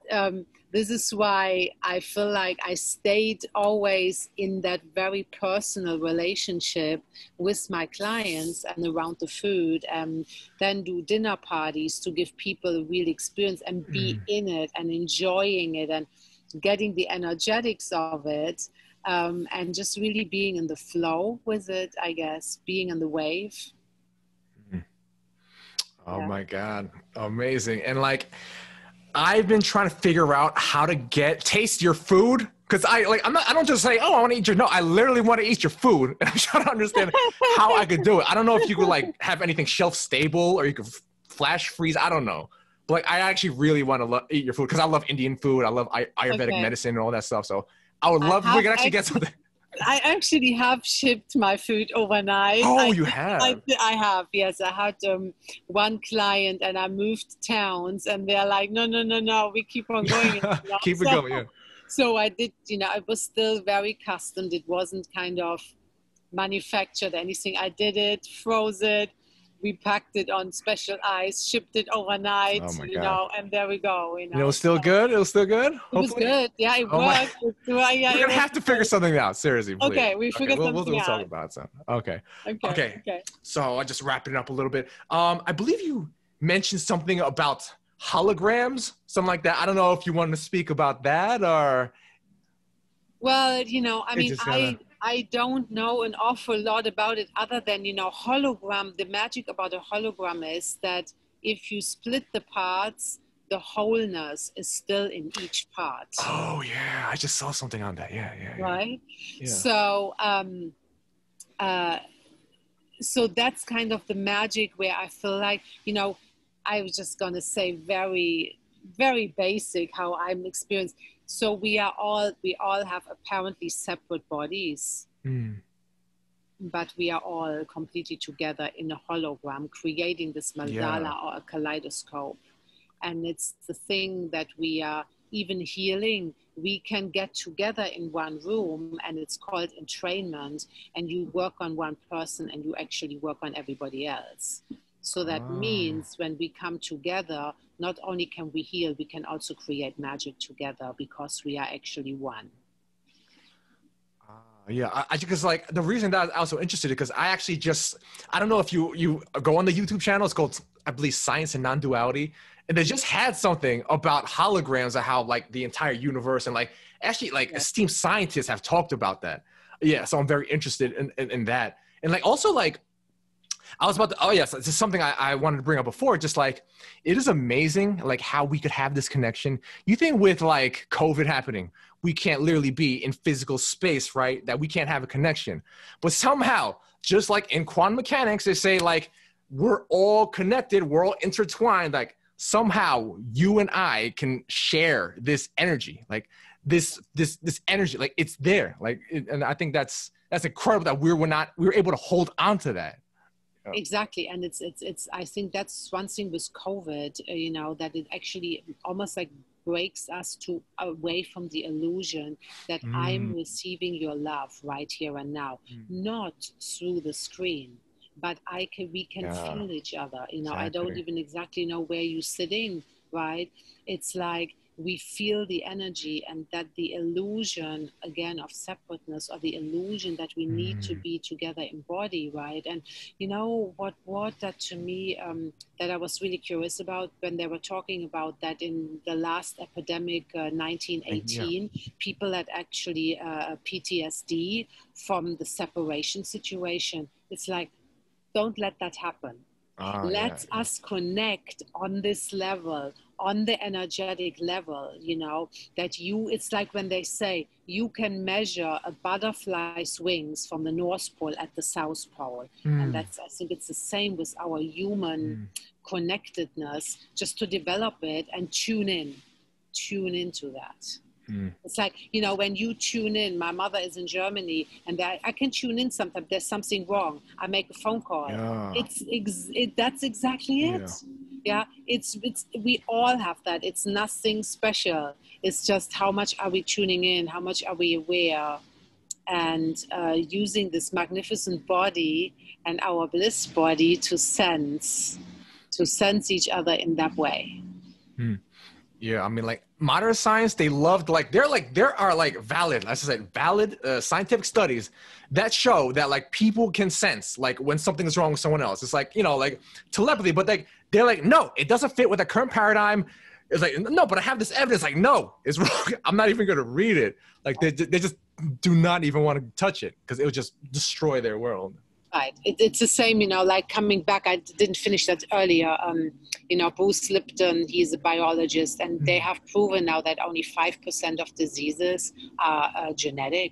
this is why I feel like I stayed always in that very personal relationship with my clients and around the food, and then do dinner parties to give people a real experience and be in it and enjoying it and getting the energetics of it. And just really being in the flow with it, I guess, being in the wave. Oh yeah. My God. Amazing. And like, I've been trying to figure out how to taste your food. Cause I don't just say, oh, I want to eat your, no, I literally want to eat your food. And I'm trying to understand how I could do it. I don't know if you could like have anything shelf stable, or you could flash freeze. I don't know. But like, I actually really want to eat your food. Cause I love Indian food. I love Ayurvedic medicine and all that stuff. So I would love if we could actually get something. I actually have shipped my food overnight. Oh, you have? I have, yes. I had one client, and I moved towns, and they're like, no, we keep on going. Keep it going, yeah. So I did, you know, it was still very custom. It wasn't kind of manufactured anything. I did it, froze it. We packed it on special ice, shipped it overnight, you know, and there we go. You know, it was still good? It was still good? It was good. Yeah, it worked. We're going to have to figure something out, seriously. Okay, we figured something out. We'll talk about something. Okay. So I'll just wrap it up a little bit. I believe you mentioned something about holograms, something like that. I don't know if you want to speak about that or... Well, you know, I mean, I don't know an awful lot about it other than, you know, hologram. The magic about a hologram is that if you split the parts, the wholeness is still in each part. Oh, yeah. I just saw something on that. Yeah. Right? Yeah. So, so that's kind of the magic where I feel like, you know, I was just going to say very, very basic how I'm experienced. So we all have apparently separate bodies, but we are all completely together in a hologram, creating this mandala or a kaleidoscope. And it's the thing that we are even healing. We can get together in one room, and it's called entrainment. And you work on one person, and you actually work on everybody else. So that means when we come together, not only can we heal, we can also create magic together because we are actually one. Yeah, I think it's like the reason that I was so interested because I actually just, I don't know if you go on the YouTube channel, it's called, I believe, Science and Non-Duality. And they just had something about holograms and how like the entire universe and like actually like esteemed scientists have talked about that. Yeah. So I'm very interested in that. And like, also like, I was about to, oh yes, this is something I wanted to bring up before. Just like, it is amazing, like how we could have this connection. You think with like COVID happening, we can't literally be in physical space, right? That we can't have a connection, but somehow just like in quantum mechanics, they say like, we're all connected. We're all intertwined. Like somehow you and I can share this energy, like this energy, like it's there. Like, and I think that's incredible that we were able to hold on to that. Exactly. And it's I think that's one thing with COVID, you know, that it actually almost like breaks us away from the illusion that I'm receiving your love right here and now, not through the screen, but we can feel each other. You know, exactly. I don't even exactly know where you're sitting, right? It's like, we feel the energy, and that the illusion again of separateness, or the illusion that we need to be together in body, right? And you know what brought that to me, that I was really curious about when they were talking about that in the last epidemic, 1918, people had actually PTSD from the separation situation. It's like, don't let that happen. Let us connect on this level, on the energetic level, you know, that it's like when they say you can measure a butterfly's wings from the North Pole at the South Pole. And that's, I think it's the same with our human connectedness, just to develop it and tune into that. It's like, you know, when you tune in, my mother is in Germany, and I can tune in sometimes. There's something wrong. I make a phone call. Yeah. That's exactly it. Yeah. We all have that. It's nothing special. It's just how much are we tuning in? How much are we aware? And using this magnificent body and our bliss body to sense each other in that way. Yeah, I mean, like modern science, they loved there are valid scientific studies that show that like people can sense like when something is wrong with someone else. It's like, you know, like telepathy, but like they're like, no, it doesn't fit with the current paradigm. It's like, no, but I have this evidence. Like, no, it's wrong. I'm not even going to read it. Like they just do not even want to touch it because it would just destroy their world. Right. It's the same, you know, like coming back, I didn't finish that earlier. You know, Bruce Lipton, he's a biologist, and they have proven now that only 5% of diseases are genetic.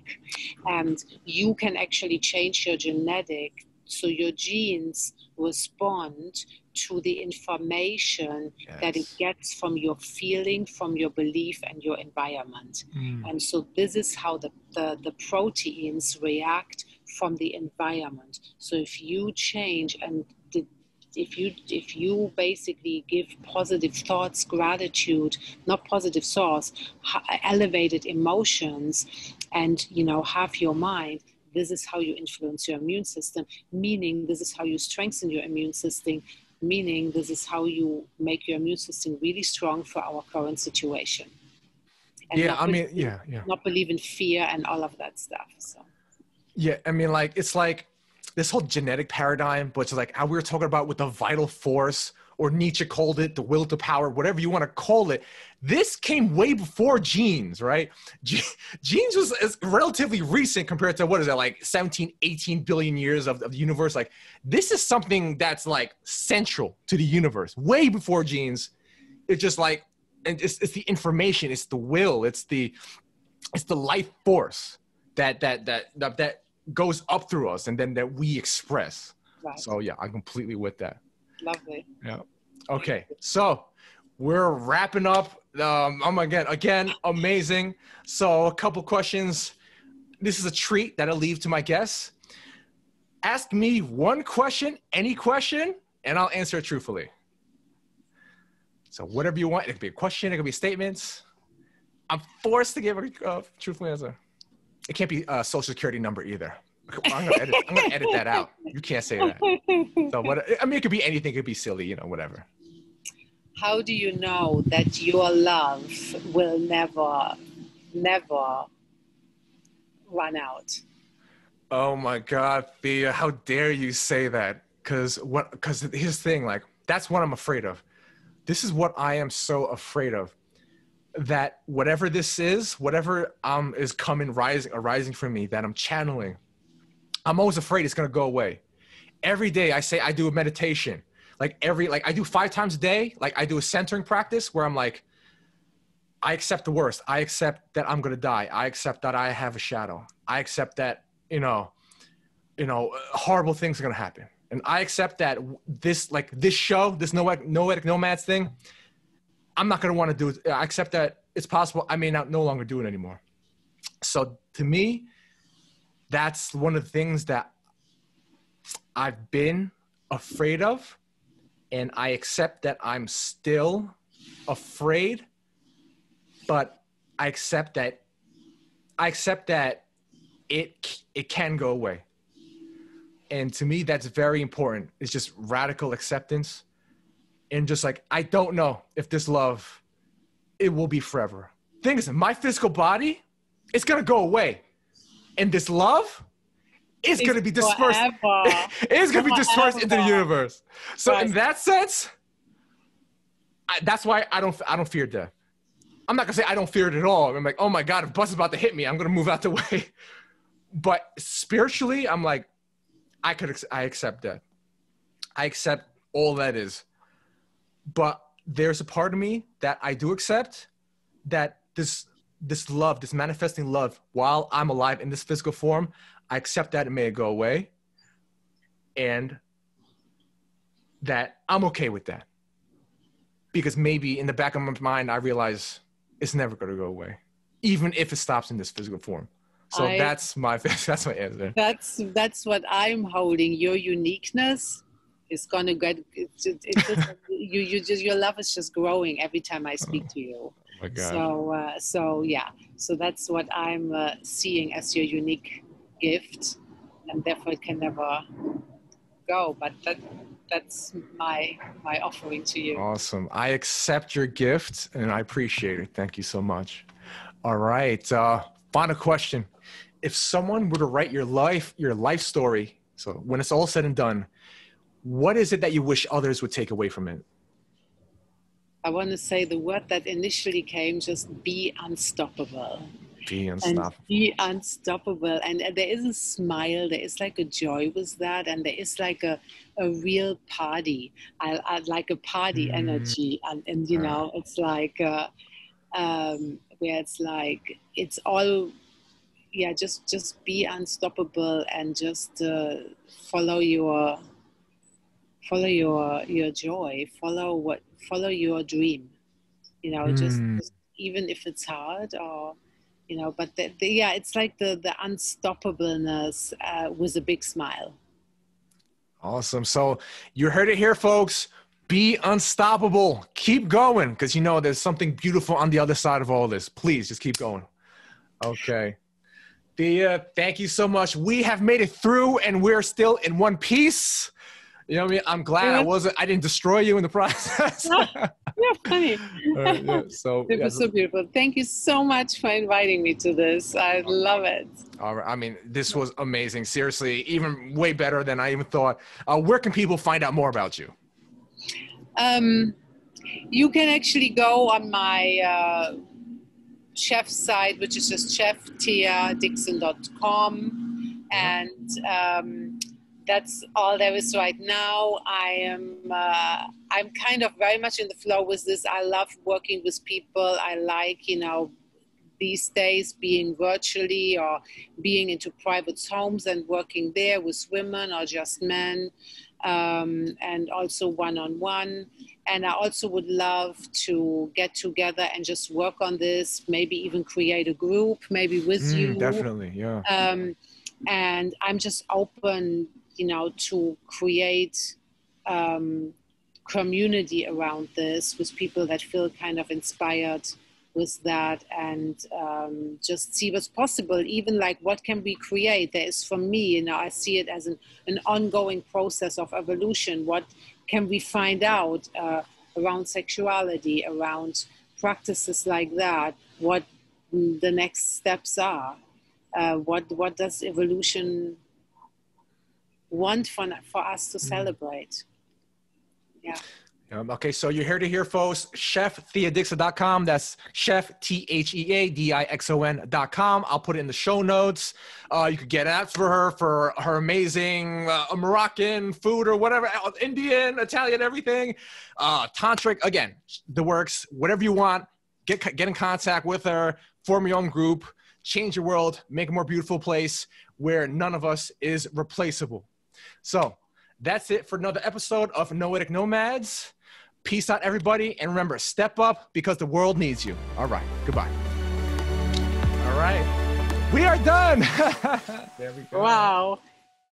And you can actually change your genetic, so your genes respond to the information that it gets from your feeling, from your belief, and your environment. And so this is how the proteins react from the environment. So if you change, and if you basically give positive thoughts, gratitude, not positive thoughts, elevated emotions, and you know, have your mind, this is how you influence your immune system, meaning this is how you strengthen your immune system, meaning this is how you make your immune system really strong for our current situation. And not believe in fear and all of that stuff. So. Yeah, I mean, like, it's like this whole genetic paradigm, which is like how we were talking about with the vital force, or Nietzsche called it the will to power, whatever you want to call it. This came way before genes, right? Genes is relatively recent compared to, what is that, like 17, 18 billion years of the universe. Like, this is something that's like central to the universe, way before genes. It's just like, and it's the information, it's the will, it's the life force that goes up through us and then that we express. Right. So yeah, I'm completely with that. Lovely. Yeah. Okay. So we're wrapping up. Oh my God. Again, amazing. So a couple questions. This is a treat that I leave to my guests. Ask me one question, any question, and I'll answer it truthfully. So whatever you want, it could be a question, it could be statements. I'm forced to give a truthful answer. It can't be a social security number either. I'm gonna edit that out. You can't say that. So what? I mean, it could be anything. It could be silly, you know, whatever. How do you know that your love will never, never run out? Oh my God, Thea, how dare you say that? Because here's the thing, like, that's what I'm afraid of. This is what I am so afraid of, that whatever this is, whatever is coming, arising from me, that I'm channeling, I'm always afraid it's going to go away. Every day I say I do a meditation, like I do 5 times a day. Like I do a centering practice where I'm like, I accept the worst. I accept that I'm going to die. I accept that I have a shadow. I accept that, you know, horrible things are going to happen. And I accept that this, like this show, this Noetic Nomads thing, I'm not going to want to do it. I accept that it's possible I may not no longer do it anymore. So to me, that's one of the things that I've been afraid of. And I accept that I'm still afraid, but I accept that it can go away. And to me, that's very important. It's just radical acceptance. And just like, I don't know if this love, it will be forever. Thing is, my physical body, it's going to go away. And this love is going to be dispersed. It's going to be dispersed into the universe. So in that sense, that's why I don't fear death. I'm not going to say I don't fear it at all. I'm like, oh my God, if bus is about to hit me, I'm going to move out the way. But spiritually, I'm like, I accept that. I accept all that is. But there's a part of me that I do accept that this love, this manifesting love, while I'm alive in this physical form, I accept that it may go away and that I'm okay with that. Because maybe in the back of my mind, I realize it's never going to go away, even if it stops in this physical form. So that's my answer. That's what I'm holding. Your uniqueness is going to get, it's just, your love is just growing every time I speak to you. Oh my God. So yeah, so that's what I'm seeing as your unique gift, and therefore it can never go. But that's my offering to you. Awesome. I accept your gift and I appreciate it. Thank you so much. All right. Final question. If someone were to write your life story, so when it's all said and done, what is it that you wish others would take away from it? I want to say the word that initially came, just be unstoppable. Be unstoppable. And be unstoppable. And there is a smile. There is like a joy with that. And there is like a real party. I like a party energy. And you know, it's like, where it's like, it's all, yeah, just be unstoppable and just follow your joy, follow your dream, you know, just even if it's hard or, you know, but yeah, it's like the unstoppableness with a big smile. Awesome. So you heard it here, folks. Be unstoppable. Keep going, because you know there's something beautiful on the other side of all this. Please just keep going. Okay. Thea, thank you so much. We have made it through and we're still in one piece. You know what I mean? I'm glad I didn't destroy you in the process. You're funny. Yeah, so, it was so beautiful. Thank you so much for inviting me to this. I love it. All right. I mean, this was amazing. Seriously, even way better than I even thought. Where can people find out more about you? You can actually go on my chef's site, which is just cheftheadixon.com, and that's all there is right now. I'm kind of very much in the flow with this. I love working with people. I like, you know, these days being virtually or being into private homes and working there with women or just men. And also one-on-one. And I also would love to get together and just work on this, maybe even create a group, maybe with you. Definitely, yeah. And I'm just open, you know, to create community around this with people that feel kind of inspired with that, and just see what's possible, even like what can we create. There is, for me, you know, I see it as an ongoing process of evolution. What can we find out around sexuality, around practices like that, what the next steps are. What does evolution want for us to celebrate? Yeah. Okay, so you're here to hear, folks. ChefTheaDixon.com. That's Chef TheaDixon.com. I'll put it in the show notes. You could get apps for her amazing Moroccan food or whatever, Indian, Italian, everything. Tantric, again, the works, whatever you want. Get in contact with her. Form your own group. Change your world. Make a more beautiful place where none of us is replaceable. So that's it for another episode of Noetic Nomads. Peace out, everybody. And remember, step up because the world needs you. All right. Goodbye. All right. We are done. There we go. Wow.